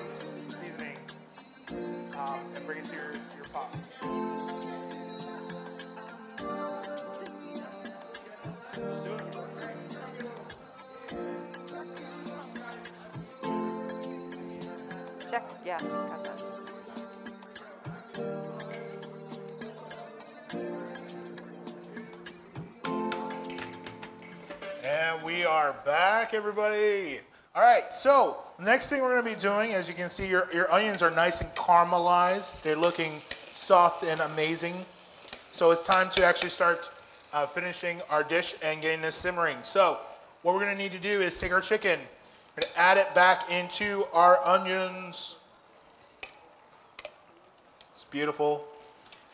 seasoning um, and bring it to your, your pot. Check, yeah, got that. And we are back, everybody. All right, so next thing we're going to be doing, as you can see, your, your onions are nice and caramelized. They're looking soft and amazing. So it's time to actually start uh, finishing our dish and getting this simmering. So what we're going to need to do is take our chicken and add it back into our onions. It's beautiful.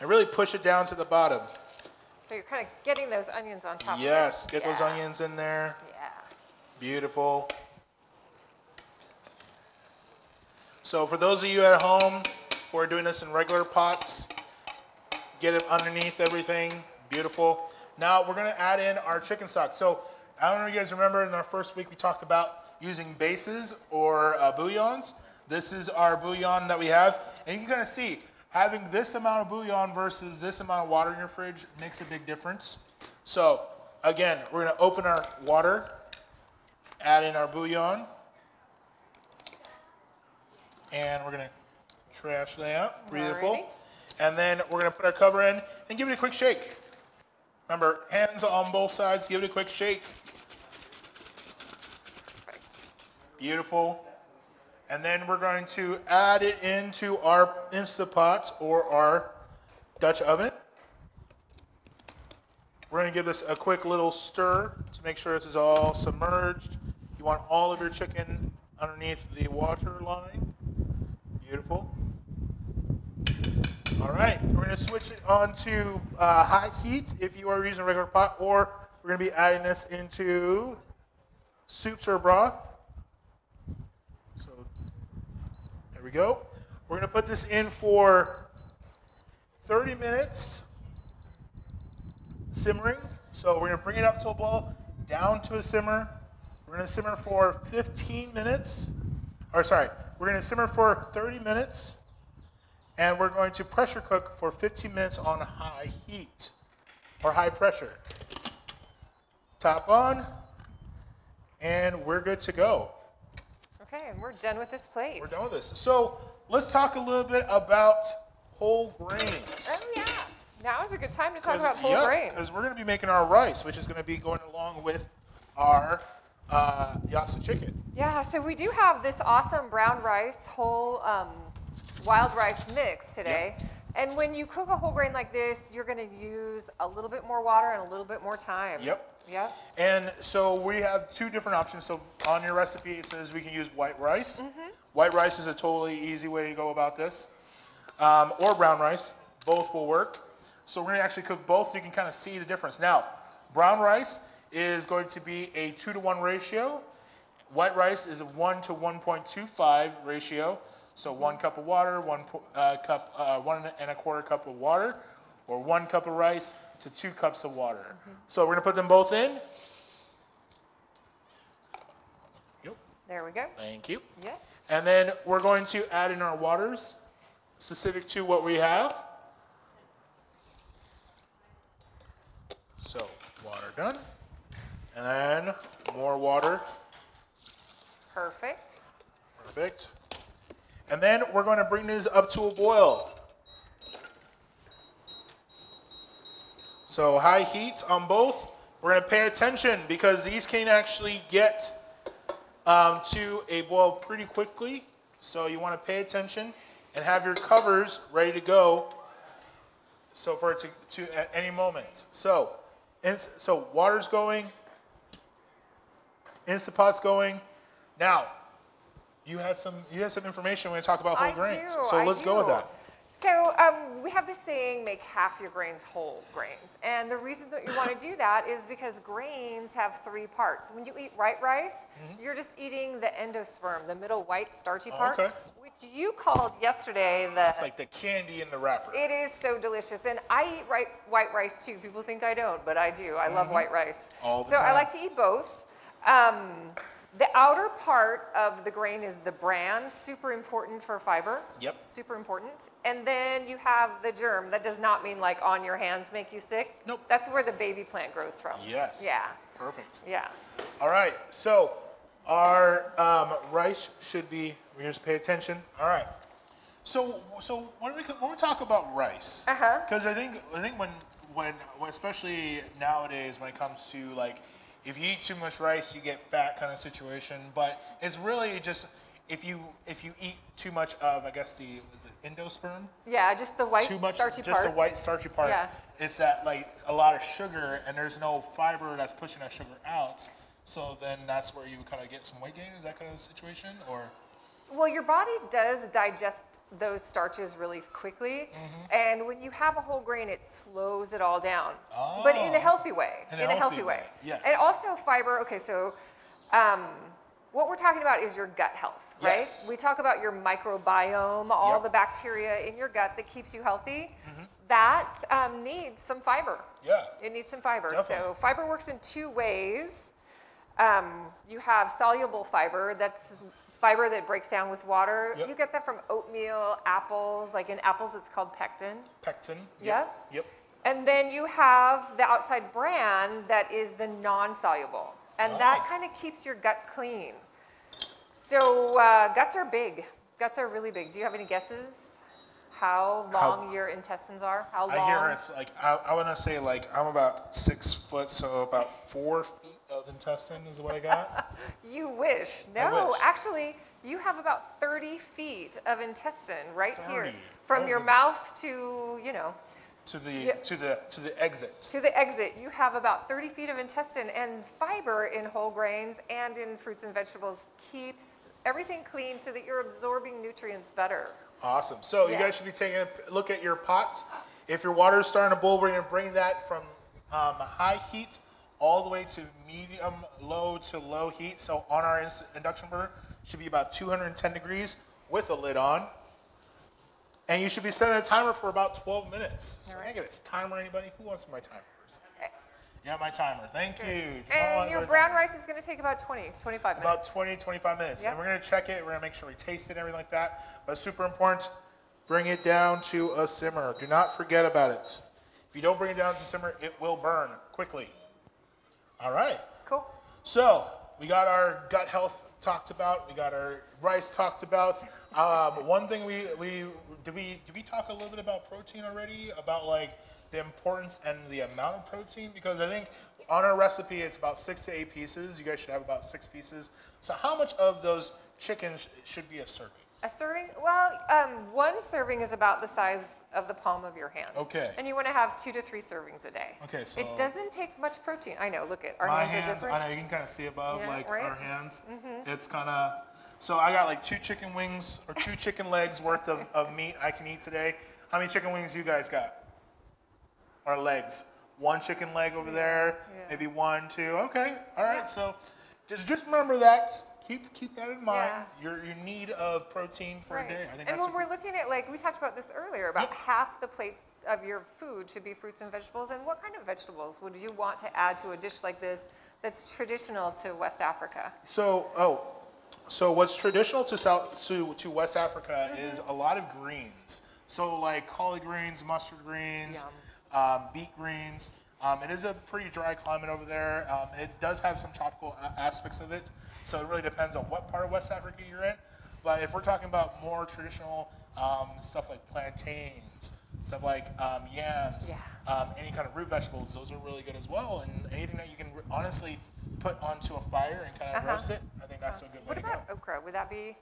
And really push it down to the bottom. So you're kind of getting those onions on top. Yes, of it. Yes, get yeah. those onions in there. Yeah. Beautiful. So for those of you at home who are doing this in regular pots, get it underneath everything. Beautiful. Now we're going to add in our chicken stock. So I don't know if you guys remember in our first week we talked about using bases or uh, bouillons. This is our bouillon that we have. And you can kind of see having this amount of bouillon versus this amount of water in your fridge makes a big difference. So again, we're going to open our water, add in our bouillon. And we're going to trash that up. Beautiful. Right. And then we're going to put our cover in and give it a quick shake. Remember, hands on both sides. Give it a quick shake. Perfect. Beautiful. And then we're going to add it into our Instant Pot or our Dutch oven. We're going to give this a quick little stir to make sure this is all submerged. You want all of your chicken underneath the water line. Beautiful. All right, we're going to switch it on to uh, high heat if you are using a regular pot, or we're going to be adding this into soups or broth. So there we go. We're going to put this in for thirty minutes simmering. So we're going to bring it up to a boil, down to a simmer. We're going to simmer for fifteen minutes, or sorry, we're going to simmer for thirty minutes, and we're going to pressure cook for fifteen minutes on high heat or high pressure. Top on, and we're good to go. Okay, and we're done with this plate. We're done with this. So let's talk a little bit about whole grains. Oh yeah, now is a good time to talk about whole yeah, grains. Because we're going to be making our rice, which is going to be going along with our Uh, Yassa chicken. Yeah, so we do have this awesome brown rice, whole um, wild rice mix today. Yep. And when you cook a whole grain like this, you're going to use a little bit more water and a little bit more time. Yep. Yep. And so we have two different options. So on your recipe, it says we can use white rice. Mm-hmm. White rice is a totally easy way to go about this. Um, or brown rice. Both will work. So we're going to actually cook both so you can kind of see the difference. Now, brown rice is going to be a two to one ratio. White rice is a one to one point two five ratio. So one cup of water, one uh, cup, uh, one and a quarter cup of water, or one cup of rice to two cups of water. Mm-hmm. So we're gonna put them both in. Yep. There we go. Thank you. Yes. And then we're going to add in our waters specific to what we have. So water done. And then more water. Perfect. Perfect. And then we're going to bring these up to a boil. So high heat on both. We're going to pay attention because these can actually get um, to a boil pretty quickly. So you want to pay attention and have your covers ready to go. So for it to, to at any moment. So, so water's going. Instant Pot's going. Now, you have some you have some information when we talk about whole I grains. Do, so let's I do. go with that. So um, we have this saying, make half your grains whole grains. And the reason that you want to do that is because grains have three parts. When you eat white rice, mm-hmm. you're just eating the endosperm, the middle white starchy oh, part, okay. which you called yesterday the... It's like the candy in the wrapper. It is so delicious. And I eat right, white rice too. People think I don't, but I do. I mm-hmm. love white rice. All the so time. I like to eat both. Um, The outer part of the grain is the bran, super important for fiber. Yep. Super important. And then you have the germ. That does not mean like on your hands make you sick. Nope. That's where the baby plant grows from. Yes. Yeah. Perfect. Yeah. All right. So our um, rice should be, we just pay attention. All right. So so when we when we talk about rice, uh-huh. because I think I think when, when when especially nowadays when it comes to like if you eat too much rice, you get fat kind of situation. But it's really just if you if you eat too much of, I guess, the is it endosperm? Yeah, just the white too much, starchy just part. Just the white starchy part. Yeah. It's that like a lot of sugar and there's no fiber that's pushing that sugar out. So then that's where you kind of get some weight gain. Is that kind of situation or? Well, your body does digest those starches really quickly. Mm-hmm. And when you have a whole grain, it slows it all down. Oh. But in a healthy way. In a, in healthy, a healthy way. way. Yes. And also fiber. Okay, so um, what we're talking about is your gut health, right? Yes. We talk about your microbiome, all yep. the bacteria in your gut that keeps you healthy. Mm-hmm. That um, needs some fiber. Yeah. It needs some fiber. Definitely. So fiber works in two ways. Um, you have soluble fiber that's fiber that breaks down with water. Yep. You get that from oatmeal, apples. Like in apples, it's called pectin. Pectin. Yep. Yep. yep. And then you have the outside bran that is the non-soluble. And oh. that kind of keeps your gut clean. So uh, guts are big. Guts are really big. Do you have any guesses how long how, your intestines are? How long? I hear it's like, I, I want to say like, I'm about six foot, so about four feet. Of intestine is what I got? You wish. No, wish. Actually, you have about thirty feet of intestine right thirty. Here. From oh, your mouth to, you know. To the, you, to the to the exit. To the exit. You have about thirty feet of intestine, and fiber in whole grains and in fruits and vegetables keeps everything clean so that you're absorbing nutrients better. Awesome. So yeah. you guys should be taking a look at your pots. If your water is starting to boil, we're going to bring that from um, high heat all the way to medium, low to low heat. So on our induction burner, should be about two hundred ten degrees with a lid on. And you should be setting a timer for about twelve minutes. So right. I get it. It's timer, anybody? Who wants my timer? Okay. Yeah, my timer. Thank okay. you. Jamal and your brown timer. Rice is going to take about twenty, twenty-five minutes. About twenty, twenty-five minutes. Yep. And we're going to check it. We're going to make sure we taste it and everything like that. But super important, bring it down to a simmer. Do not forget about it. If you don't bring it down to simmer, it will burn quickly. All right. Cool. So we got our gut health talked about. We got our rice talked about. Um, one thing we we did we did we talk a little bit about protein already? About like the importance and the amount of protein, because I think on our recipe it's about six to eight pieces. You guys should have about six pieces. So how much of those chickens should be a serving? A serving? Well, um, one serving is about the size of the palm of your hand. Okay. And you want to have two to three servings a day. Okay, so. It doesn't take much protein. I know, look at our my hands, hands are different. I know, you can kind of see above, yeah, like right? our hands. Mm-hmm. It's kind of, so I got like two chicken wings or two chicken legs worth of, of meat I can eat today. How many chicken wings you guys got? Or legs? One chicken leg over yeah. there, yeah. maybe one, two. Okay, all right, yeah. so just, just remember that. Keep, keep that in mind, yeah. your, your need of protein for right. a day. I think and that's when we're looking at, like, we talked about this earlier, about yep. half the plates of your food should be fruits and vegetables. And what kind of vegetables would you want to add to a dish like this that's traditional to West Africa? So, oh, so what's traditional to, South, to, to West Africa mm-hmm. is a lot of greens. So, like, collard greens, mustard greens, um, beet greens. Um, it is a pretty dry climate over there. Um, it does have some tropical aspects of it. So it really depends on what part of West Africa you're in. But if we're talking about more traditional um, stuff like plantains, stuff like um, yams, yeah. um, any kind of root vegetables, those are really good as well. And anything that you can honestly put onto a fire and kind of uh-huh. roast it, I think that's uh-huh. a good way to go. What about okra? Would that be?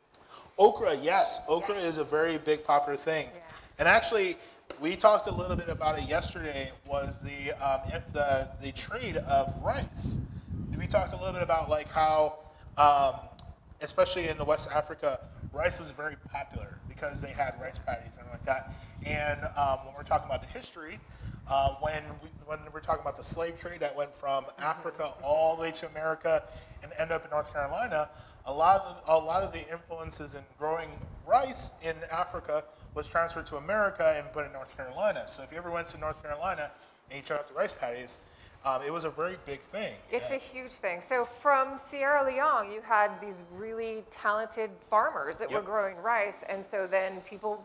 Okra, yes. Okra yes. is a very big popular thing. Yeah. And actually, we talked a little bit about it yesterday, was the, um, the, the trade of rice. We talked a little bit about like how Um, especially in the West Africa, rice was very popular. The because they had rice paddies and like that. And um, when we're talking about the history, uh, when, we, when we're talking about the slave trade that went from Africa all the way to America and end up in North Carolina, a lot of the, a lot of the influences in growing rice in Africa was transferred to America and put in North Carolina. So if you ever went to North Carolina and you checked out the rice paddies, Um, it was a very big thing. It's yeah. a huge thing. So from Sierra Leone, you had these really talented farmers that yep. were growing rice. And so then people,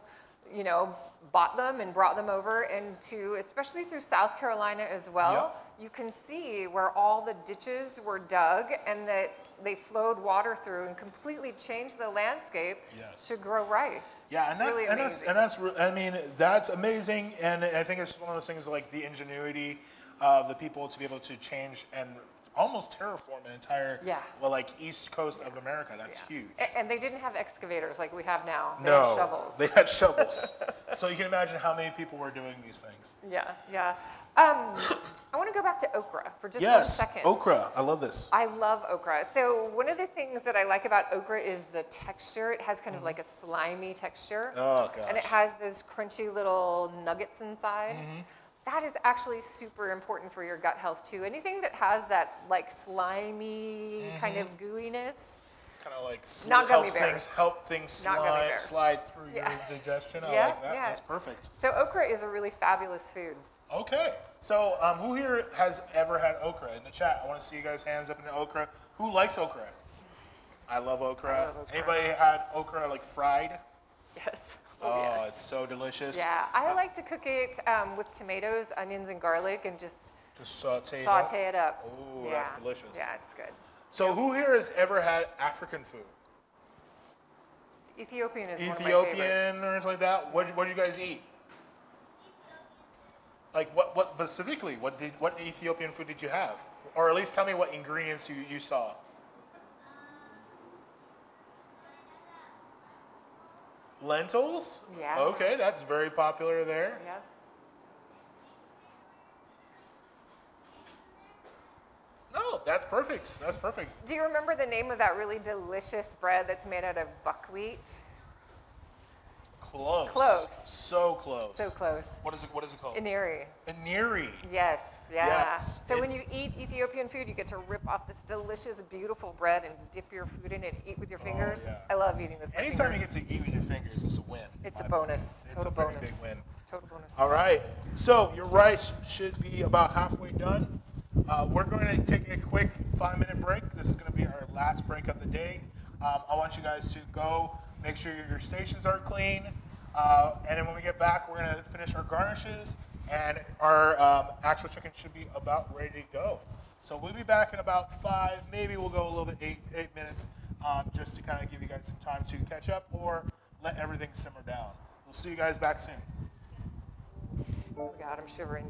you know, bought them and brought them over into, especially through South Carolina as well. Yep. You can see where all the ditches were dug and that they flowed water through and completely changed the landscape yes. to grow rice. Yeah, and that's, really and, that's, and that's, I mean, that's amazing. And I think it's one of those things like the ingenuity of the people to be able to change and almost terraform an entire, yeah. well, like east coast yeah. of America. That's yeah. huge. And they didn't have excavators like we have now. They no, had shovels. They had shovels. So you can imagine how many people were doing these things. Yeah, yeah. Um, I want to go back to okra for just yes, one second. Yes, okra. I love this. I love okra. So one of the things that I like about okra is the texture. It has kind of like a slimy texture. Oh, gosh. And it has those crunchy little nuggets inside. Mm-hmm. That is actually super important for your gut health too. Anything that has that like slimy mm-hmm. kind of gooiness, kind of like sl not helps things help things slide, slide through yeah. your digestion. I yeah, like that. Yeah. That's perfect. So okra is a really fabulous food. Okay. So um, who here has ever had okra in the chat? I want to see you guys hands up in the okra. Who likes okra? I love okra. I love okra. Anybody had okra like fried? Yes. Oh, yes. It's so delicious. Yeah, I like to cook it um, with tomatoes, onions, and garlic, and just, just saute, saute it up. up. Oh, yeah. That's delicious. Yeah, it's good. So yeah. who here has ever had African food? Ethiopian is Ethiopian one of my favorites. Or something like that? What did you guys eat? Like, what, what specifically, what, did, what Ethiopian food did you have? Or at least tell me what ingredients you, you saw. Lentils? Yeah. Okay, that's very popular there. Yeah. No, that's perfect. That's perfect. Do you remember the name of that really delicious bread that's made out of buckwheat? Close. Close. So close. So close. What is it, what is it called? Iniri. Iniri. Yes, yeah. Yes, so when you eat Ethiopian food, you get to rip off this delicious, beautiful bread and dip your food in it, eat with your fingers. Oh, yeah. I love eating this. Anytime you get to eat with your fingers, it's a win. It's a bonus. It's a pretty big win. Total bonus. All right. So your rice should be about halfway done. Uh, we're going to take a quick five-minute break. This is going to be our last break of the day. Um, I want you guys to go. Make sure your stations are clean. Uh, and then when we get back, we're gonna finish our garnishes and our um, actual chicken should be about ready to go. So we'll be back in about five, maybe we'll go a little bit eight, eight minutes um, just to kind of give you guys some time to catch up or let everything simmer down. We'll see you guys back soon. Oh God, I'm shivering.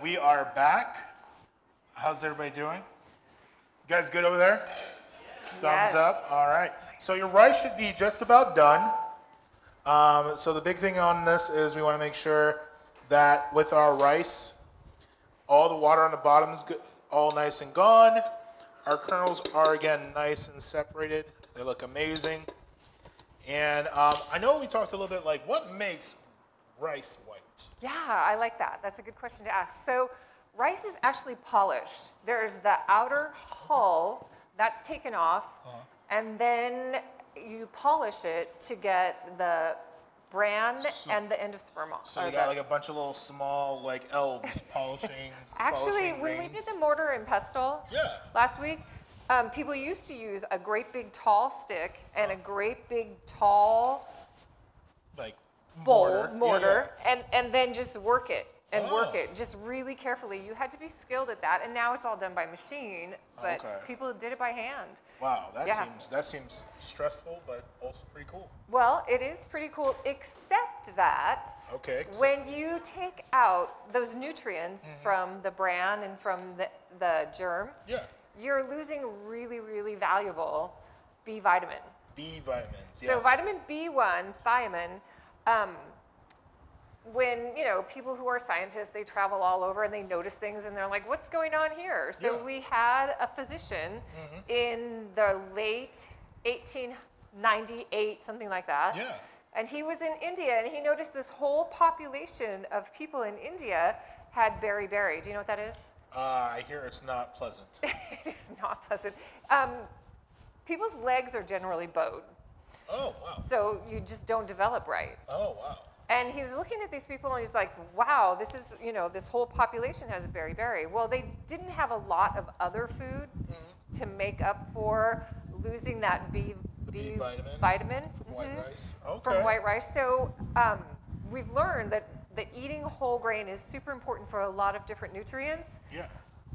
We are back. How's everybody doing? You guys good over there? Thumbs yes. up. All right. So your rice should be just about done. Um, so the big thing on this is we want to make sure that with our rice, all the water on the bottom is good, all nice and gone. Our kernels are, again, nice and separated. They look amazing. And um, I know we talked a little bit like what makes rice white? Yeah, I like that. That's a good question to ask. So rice is actually polished. There's the outer hull that's taken off, uh-huh. and then you polish it to get the bran so, and the endosperm. So you got the, like a bunch of little small like elves polishing. Actually, polishing when rings. we did the mortar and pestle yeah. last week, um, people used to use a great big tall stick and oh. a great big tall like. Bowl, mortar, mortar yeah, yeah. and and then just work it and oh. work it just really carefully. You had to be skilled at that, and now it's all done by machine, but okay. people did it by hand. Wow, that yeah. seems that seems stressful, but also pretty cool. Well, it is pretty cool, except that okay, except when you take out those nutrients mm-hmm. from the bran and from the the germ, yeah. you're losing really really valuable B vitamin. B vitamins. Yes. So vitamin B one, thiamine. Um, when, you know, people who are scientists, they travel all over and they notice things and they're like, what's going on here? So yeah. we had a physician mm-hmm. in the late eighteen ninety-eight, something like that. Yeah. And he was in India and he noticed this whole population of people in India had beriberi. Do you know what that is? Uh, I hear it's not pleasant. It's not pleasant. Um, people's legs are generally bowed. Oh, wow. So you just don't develop right. Oh, wow. And he was looking at these people and he's like, wow, this is, you know, this whole population has beriberi. Well, they didn't have a lot of other food mm-hmm. to make up for losing that B The B, B vitamin, vitamin from mm-hmm. white rice. Okay. From white rice. So um, we've learned that, that eating whole grain is super important for a lot of different nutrients. Yeah.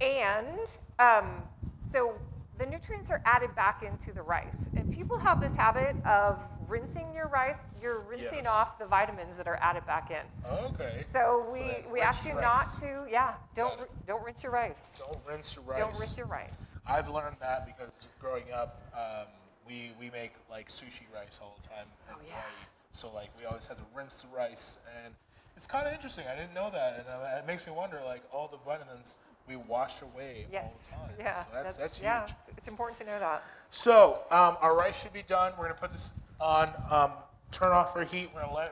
And um, so the nutrients are added back into the rice. And people have this habit of rinsing your rice. You're rinsing yes. off the vitamins that are added back in. Okay. So we, so we ask you rice. not to, yeah, don't, don't rinse your rice. Don't rinse your rice. Don't rinse your rice. I've learned that because growing up, um, we, we make like sushi rice all the time. Oh, yeah. So like we always had to rinse the rice. And it's kind of interesting. I didn't know that. And uh, it makes me wonder, like, all the vitamins we wash away yes. all the time. Yeah. So that's, that's, that's huge. Yeah, it's, it's important to know that. So um, our rice should be done. We're going to put this on, um, turn off our heat. We're going to let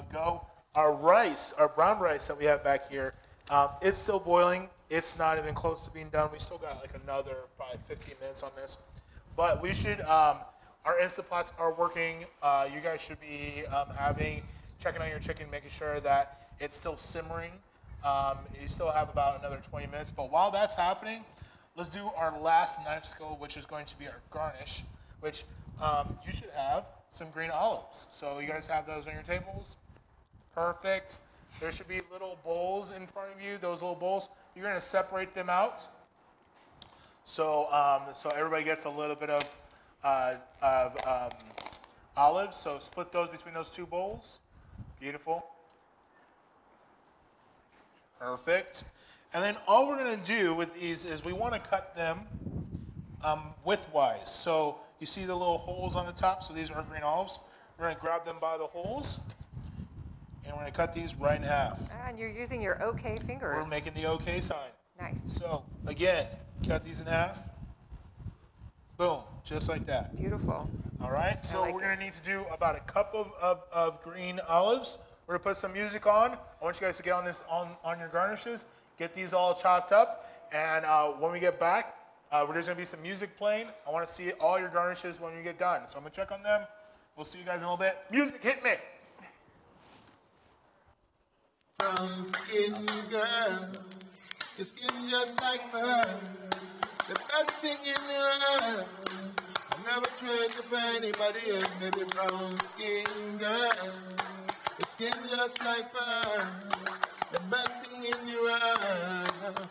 it go. Our rice, our brown rice that we have back here, um, it's still boiling. It's not even close to being done. We still got like another probably fifteen minutes on this. But we should, um, our Instant Pots are working. Uh, you guys should be um, having, checking on your chicken, making sure that it's still simmering. Um, you still have about another twenty minutes, but while that's happening, let's do our last knife skill, which is going to be our garnish, which um, you should have some green olives. So you guys have those on your tables? Perfect. There should be little bowls in front of you, those little bowls. You're gonna separate them out. So, um, so everybody gets a little bit of, uh, of um, olives. So split those between those two bowls. Beautiful. Perfect. And then all we're going to do with these is we want to cut them um, widthwise. So you see the little holes on the top? So these are green olives. We're going to grab them by the holes, and we're going to cut these right in half. And you're using your OK fingers. We're making the OK sign. Nice. So again, cut these in half. Boom. Just like that. Beautiful. All right. So like we're going to need to do about a cup of, of, of green olives. We're gonna put some music on. I want you guys to get on this on, on your garnishes, get these all chopped up, and uh, when we get back, uh, there's gonna be some music playing. I wanna see all your garnishes when we get done. So I'm gonna check on them. We'll see you guys in a little bit. Music, hit me. Brown skin girl, your skin just like mine. The best thing in the world. I never tried to find anybody else, baby, brown skin girl. Your skin just like fire, the best thing in the world.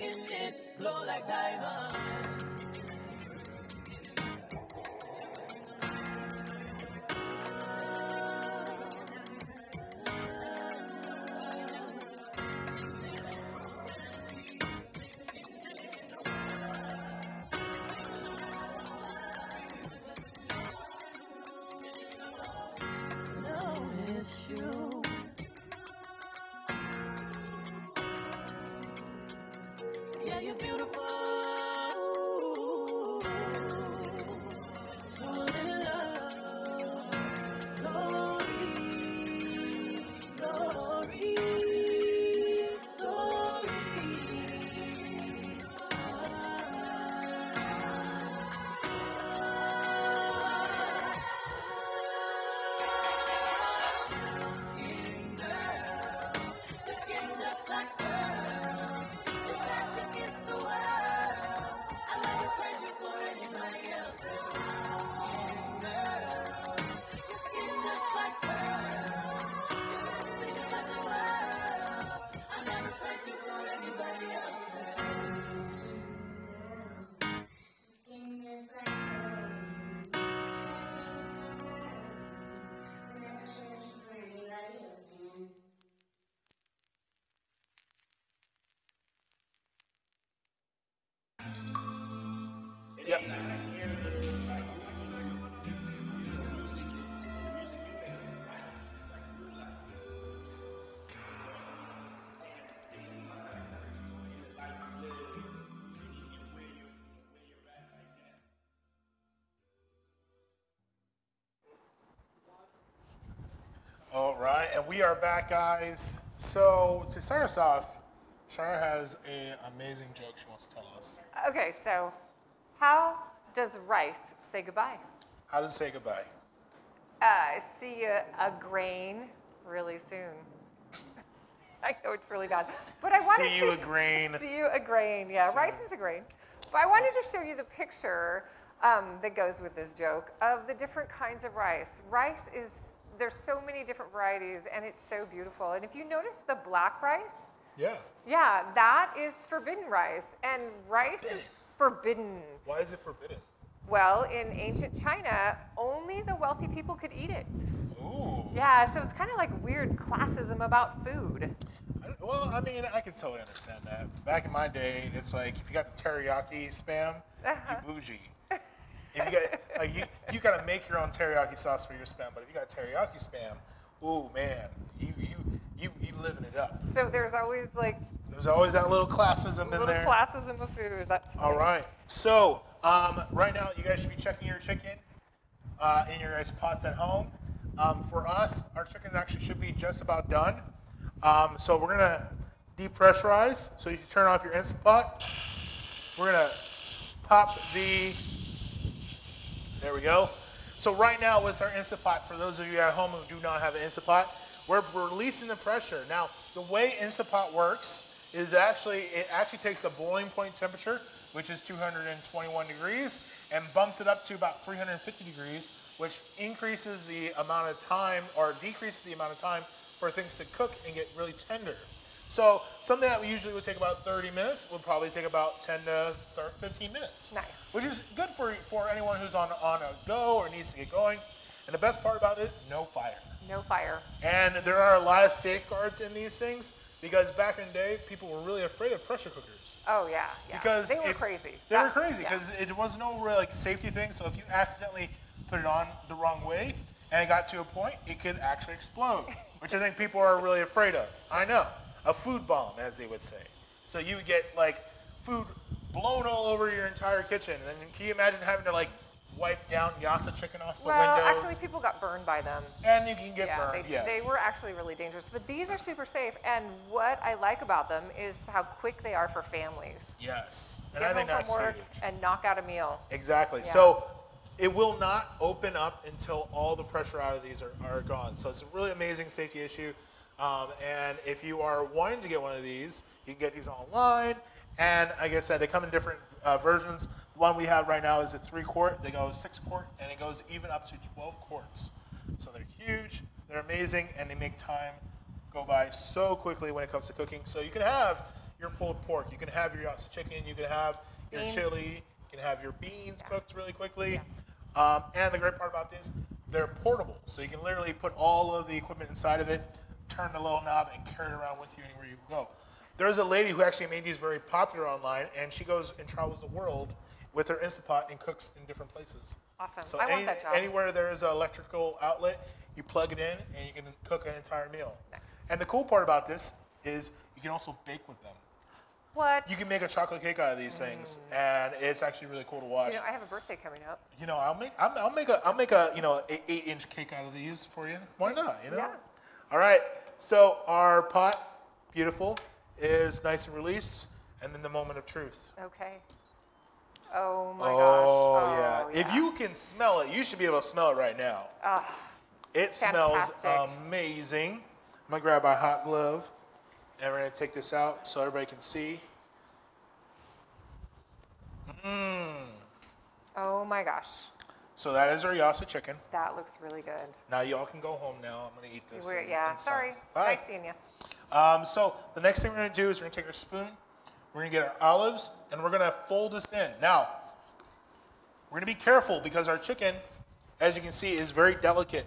And blow like diamond. Yep. All right, and we are back, guys. So to start us off, Shara has an amazing joke she wants to tell us. Okay, so how does rice say goodbye? How does it say goodbye? Uh, see a, a grain really soon. I know it's really bad, but I wanted to- See you to, a grain. See you a grain, yeah, see. Rice is a grain. But I wanted to show you the picture um, that goes with this joke of the different kinds of rice. Rice is, there's so many different varieties, and it's so beautiful. And if you notice the black rice, yeah, yeah, that is forbidden rice, and rice forbidden. is forbidden. Why is it forbidden? Well, in ancient China, only the wealthy people could eat it. Ooh. Yeah, so it's kind of like weird classism about food. I, well, I mean, I can totally understand that. Back in my day, it's like if you got the teriyaki spam, uh-huh. you bougie. If you got like you, you got to make your own teriyaki sauce for your spam, but if you got teriyaki spam, ooh man, you you. You, you living it up. So there's always like... There's always that little classism in there. Little classism of food, that's funny. All right. So um, right now, you guys should be checking your chicken uh, in your guys' pots at home. Um, for us, our chicken actually should be just about done. Um, so we're going to depressurize. So you turn off your Instant Pot. We're going to pop the... There we go. So right now, with our Instant Pot, for those of you at home who do not have an Instant Pot, we're releasing the pressure. Now, the way Instant Pot works is actually, it actually takes the boiling point temperature, which is two hundred twenty-one degrees, and bumps it up to about three hundred fifty degrees, which increases the amount of time, or decreases the amount of time for things to cook and get really tender. So something that we usually would take about thirty minutes would probably take about ten to fifteen minutes. Nice. Which is good for, for anyone who's on, on a go or needs to get going. And the best part about it, no fire. No fire. And there are a lot of safeguards in these things because back in the day, people were really afraid of pressure cookers. Oh, yeah. yeah. Because they were crazy. They were crazy because it was no real like, safety thing. So if you accidentally put it on the wrong way and it got to a point, it could actually explode, which I think people are really afraid of. I know. A food bomb, as they would say. So you would get like food blown all over your entire kitchen. And then can you imagine having to like wipe down Yassa Chicken off the well, windows. Well, actually people got burned by them. And you can get yeah, burned, they, yes. They were actually really dangerous, but these are super safe, and what I like about them is how quick they are for families. Yes, and get I think that's huge. And knock out a meal. Exactly, yeah. So it will not open up until all the pressure out of these are, are gone. So it's a really amazing safety issue, um, and if you are wanting to get one of these, you can get these online, and like I said, they come in different uh, versions. One we have right now is a three quart, they go six quart, and it goes even up to twelve quarts. So they're huge, they're amazing, and they make time go by so quickly when it comes to cooking. So you can have your pulled pork, you can have your Yassa chicken, you can have your beans. chili, you can have your beans yeah. cooked really quickly. Yeah. Um, and the great part about this, they're portable. So you can literally put all of the equipment inside of it, turn the little knob, and carry it around with you anywhere you go. There's a lady who actually made these very popular online, and she goes and travels the world with her Instant Pot and cooks in different places. Awesome. So I any, want that job. Anywhere there is an electrical outlet, you plug it in and you can cook an entire meal. Nice. And the cool part about this is you can also bake with them. What? You can make a chocolate cake out of these mm. things, and it's actually really cool to watch. You know, I have a birthday coming up. You know, I'll make I'll, I'll make a I'll make a you know an eight inch cake out of these for you. Why not? You know. Yeah. All right. So our pot, beautiful, is nice and released, and then the moment of truth. Okay. Oh my gosh. Oh, yeah. yeah. If you can smell it, you should be able to smell it right now. Uh, it fantastic. smells amazing. I'm going to grab my hot glove and we're going to take this out so everybody can see. Mmm. Oh my gosh. So that is our Yassa chicken. That looks really good. Now y'all can go home now. I'm going to eat this. We're, and, yeah, and sorry. Bye. Nice seeing you. Um, so the next thing we're going to do is we're going to take our spoon. We're gonna get our olives and we're gonna fold this in. Now, we're gonna be careful because our chicken, as you can see, is very delicate.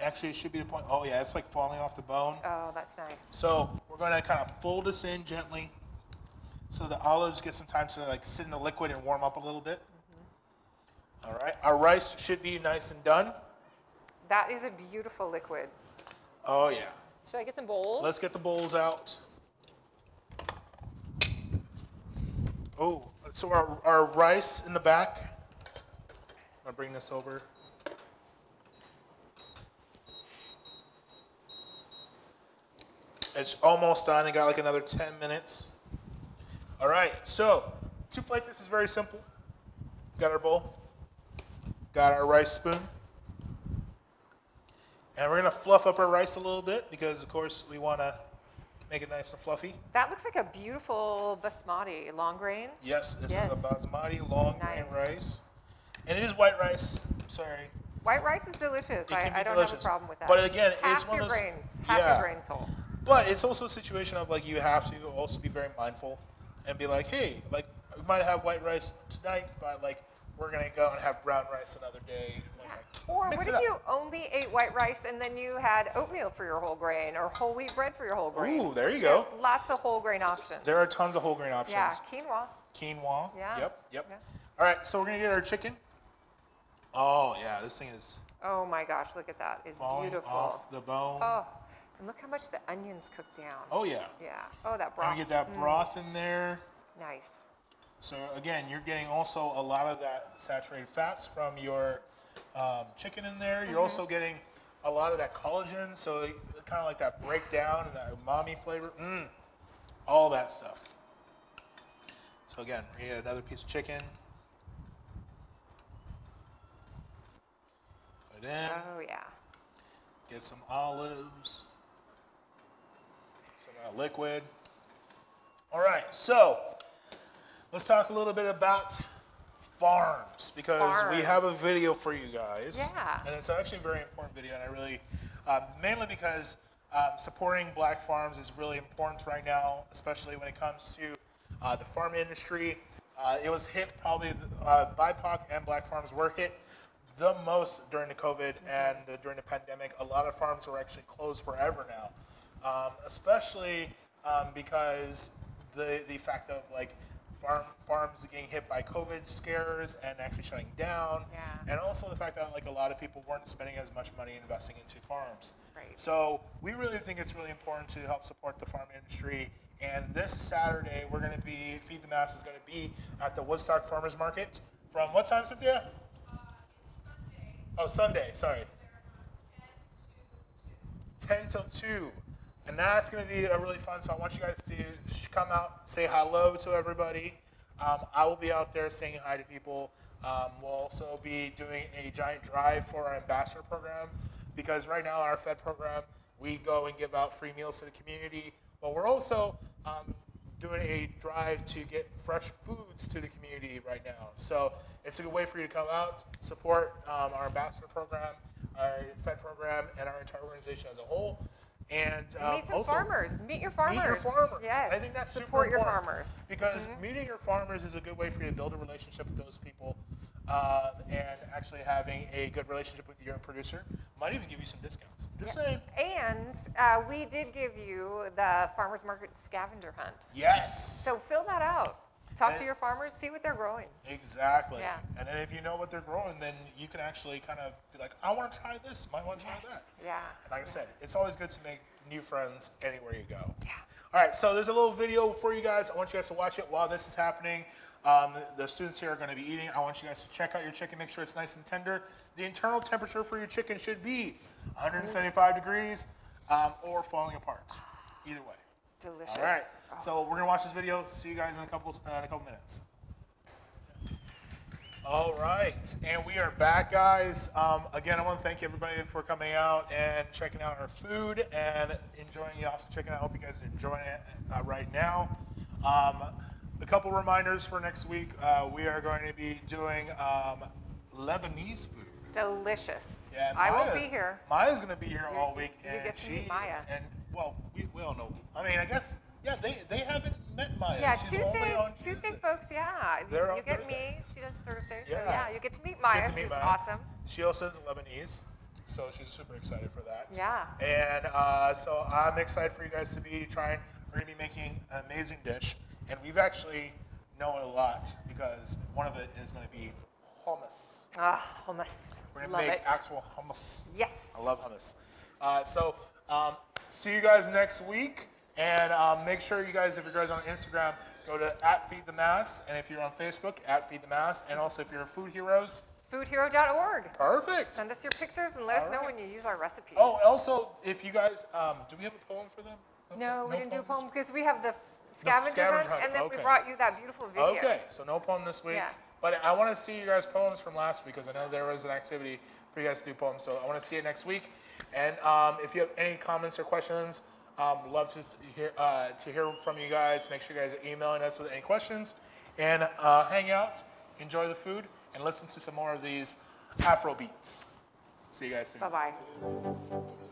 Actually, it should be the point. Oh yeah, it's like falling off the bone. Oh, that's nice. So we're gonna kind of fold this in gently so the olives get some time to like sit in the liquid and warm up a little bit. Mm-hmm. All right, our rice should be nice and done. That is a beautiful liquid. Oh yeah. Should I get the bowls? Let's get the bowls out. Oh, so our, our rice in the back. I'm gonna bring this over. It's almost done. I got like another ten minutes. All right, so two plate dish is very simple. Got our bowl, got our rice spoon. And we're gonna fluff up our rice a little bit because of course we wanna make it nice and fluffy. That looks like a beautiful basmati, long grain. Yes, this yes. is a basmati long nice. grain rice. And it is white rice, sorry. White rice is delicious. I, I don't delicious. have a problem with that. But again, half it's one your of those, grains, half yeah. your grains whole. But it's also a situation of like you have to also be very mindful and be like, hey, like we might have white rice tonight, but like we're gonna go and have brown rice another day. Like, yeah. Or what if you only ate white rice and then you had oatmeal for your whole grain or whole wheat bread for your whole grain? Ooh, there you go. There's lots of whole grain options. There are tons of whole grain options. Yeah, quinoa. Quinoa. Yeah. Yep. Yep. Yeah. All right, so we're gonna get our chicken. Oh yeah, this thing is. Oh my gosh, look at that! It's beautiful. Off the bone. Oh. And look how much the onions cook down. Oh, yeah. Yeah. Oh, that broth. And we get that broth mm. in there. Nice. So, again, you're getting also a lot of that saturated fats from your um, chicken in there. You're mm-hmm. also getting a lot of that collagen. So, kind of like that breakdown and that umami flavor. Mmm. All that stuff. So, again, we get another piece of chicken. Put it in. Oh, yeah. Get some olives. Uh, liquid. All right, so let's talk a little bit about farms because farms. we have a video for you guys. Yeah. And it's actually a very important video, and I really, um, mainly because um, supporting black farms is really important right now, especially when it comes to uh, the farm industry. Uh, it was hit probably, uh, B I P O C and black farms were hit the most during the COVID mm-hmm. and the, during the pandemic. A lot of farms were actually closed forever now. Um, especially um, because the the fact of like farm farms getting hit by COVID scares and actually shutting down, yeah. and also the fact that like a lot of people weren't spending as much money investing into farms. Right. So we really think it's really important to help support the farm industry. And this Saturday we're going to be Feed the Mass is going to be at the Woodstock Farmers Market from what time, Cynthia? Uh, Sunday. Oh, Sunday. Sorry. Ten till two. And that's going to be a really fun, so I want you guys to come out, say hello to everybody. Um, I will be out there saying hi to people. Um, we'll also be doing a giant drive for our ambassador program because right now our F E D program, we go and give out free meals to the community, but we're also um, doing a drive to get fresh foods to the community right now. So it's a good way for you to come out, support um, our ambassador program, our F E D program, and our entire organization as a whole. And um, meet some also, farmers. Meet your farmers. Meet your farmers. Yes. I think that's Support super important. Support your farmers. Because mm-hmm. meeting your farmers is a good way for you to build a relationship with those people uh, and actually having a good relationship with your producer. Might even give you some discounts. Just yeah. saying. And uh, we did give you the farmers market scavenger hunt. Yes. So fill that out. Talk and to your farmers, see what they're growing. Exactly. Yeah. And then if you know what they're growing, then you can actually kind of be like, I want to try this. Might want to yes. try that. Yeah. And like I said, it's always good to make new friends anywhere you go. Yeah. All right. So there's a little video for you guys. I want you guys to watch it while this is happening. Um, the, the students here are going to be eating. I want you guys to check out your chicken. Make sure it's nice and tender. The internal temperature for your chicken should be one hundred seventy-five degrees um, or falling apart. Either way. Delicious. All right. Wow. So we're gonna watch this video. See you guys in a couple uh, in a couple minutes. All right, and we are back, guys. Um, again, I want to thank everybody for coming out and checking out our food and enjoying Yassa Chicken. I hope you guys are enjoying it uh, right now. Um, a couple reminders for next week. Uh, we are going to be doing um, Lebanese food. Delicious. Yeah, I will be here. Maya's gonna be here you, all week, you and get to she meet Maya. and well, we, we all know. I mean, I guess. Yeah, they, they haven't met Maya. Yeah, She's Tuesday, only on Tuesday. Tuesday folks, yeah. They're you get Thursday. me, she does Thursday, yeah. so yeah, you get to meet Maya, to meet she's Maya. awesome. She also is Lebanese, so she's super excited for that. Yeah. And uh, so I'm excited for you guys to be trying, we're gonna be making an amazing dish. And we've actually known a lot because one of it is going to be hummus. Ah, hummus. We're going to make it. actual hummus. Yes. I love hummus. Uh, so um, see you guys next week. And um, make sure you guys, if you guys are on Instagram, go to at Feed the Mass. And if you're on Facebook, at Feed the Mass. And also if you're Food Heroes, food hero dot org. Perfect. Send us your pictures and let All us know right. when you use our recipes. Oh, also, if you guys, um, do we have a poem for them? Okay. No, we no didn't poem do a poem because we have the scavenger, the scavenger hunt, hunt, and then okay. we brought you that beautiful video. Okay, so no poem this week. Yeah. But I want to see you guys' poems from last week because I know there was an activity for you guys to do poems. So I want to see it next week. And um, if you have any comments or questions, um, we'd love to hear, uh, to hear from you guys. Make sure you guys are emailing us with any questions. And uh, hang out, enjoy the food, and listen to some more of these Afro beats. See you guys soon. Bye-bye.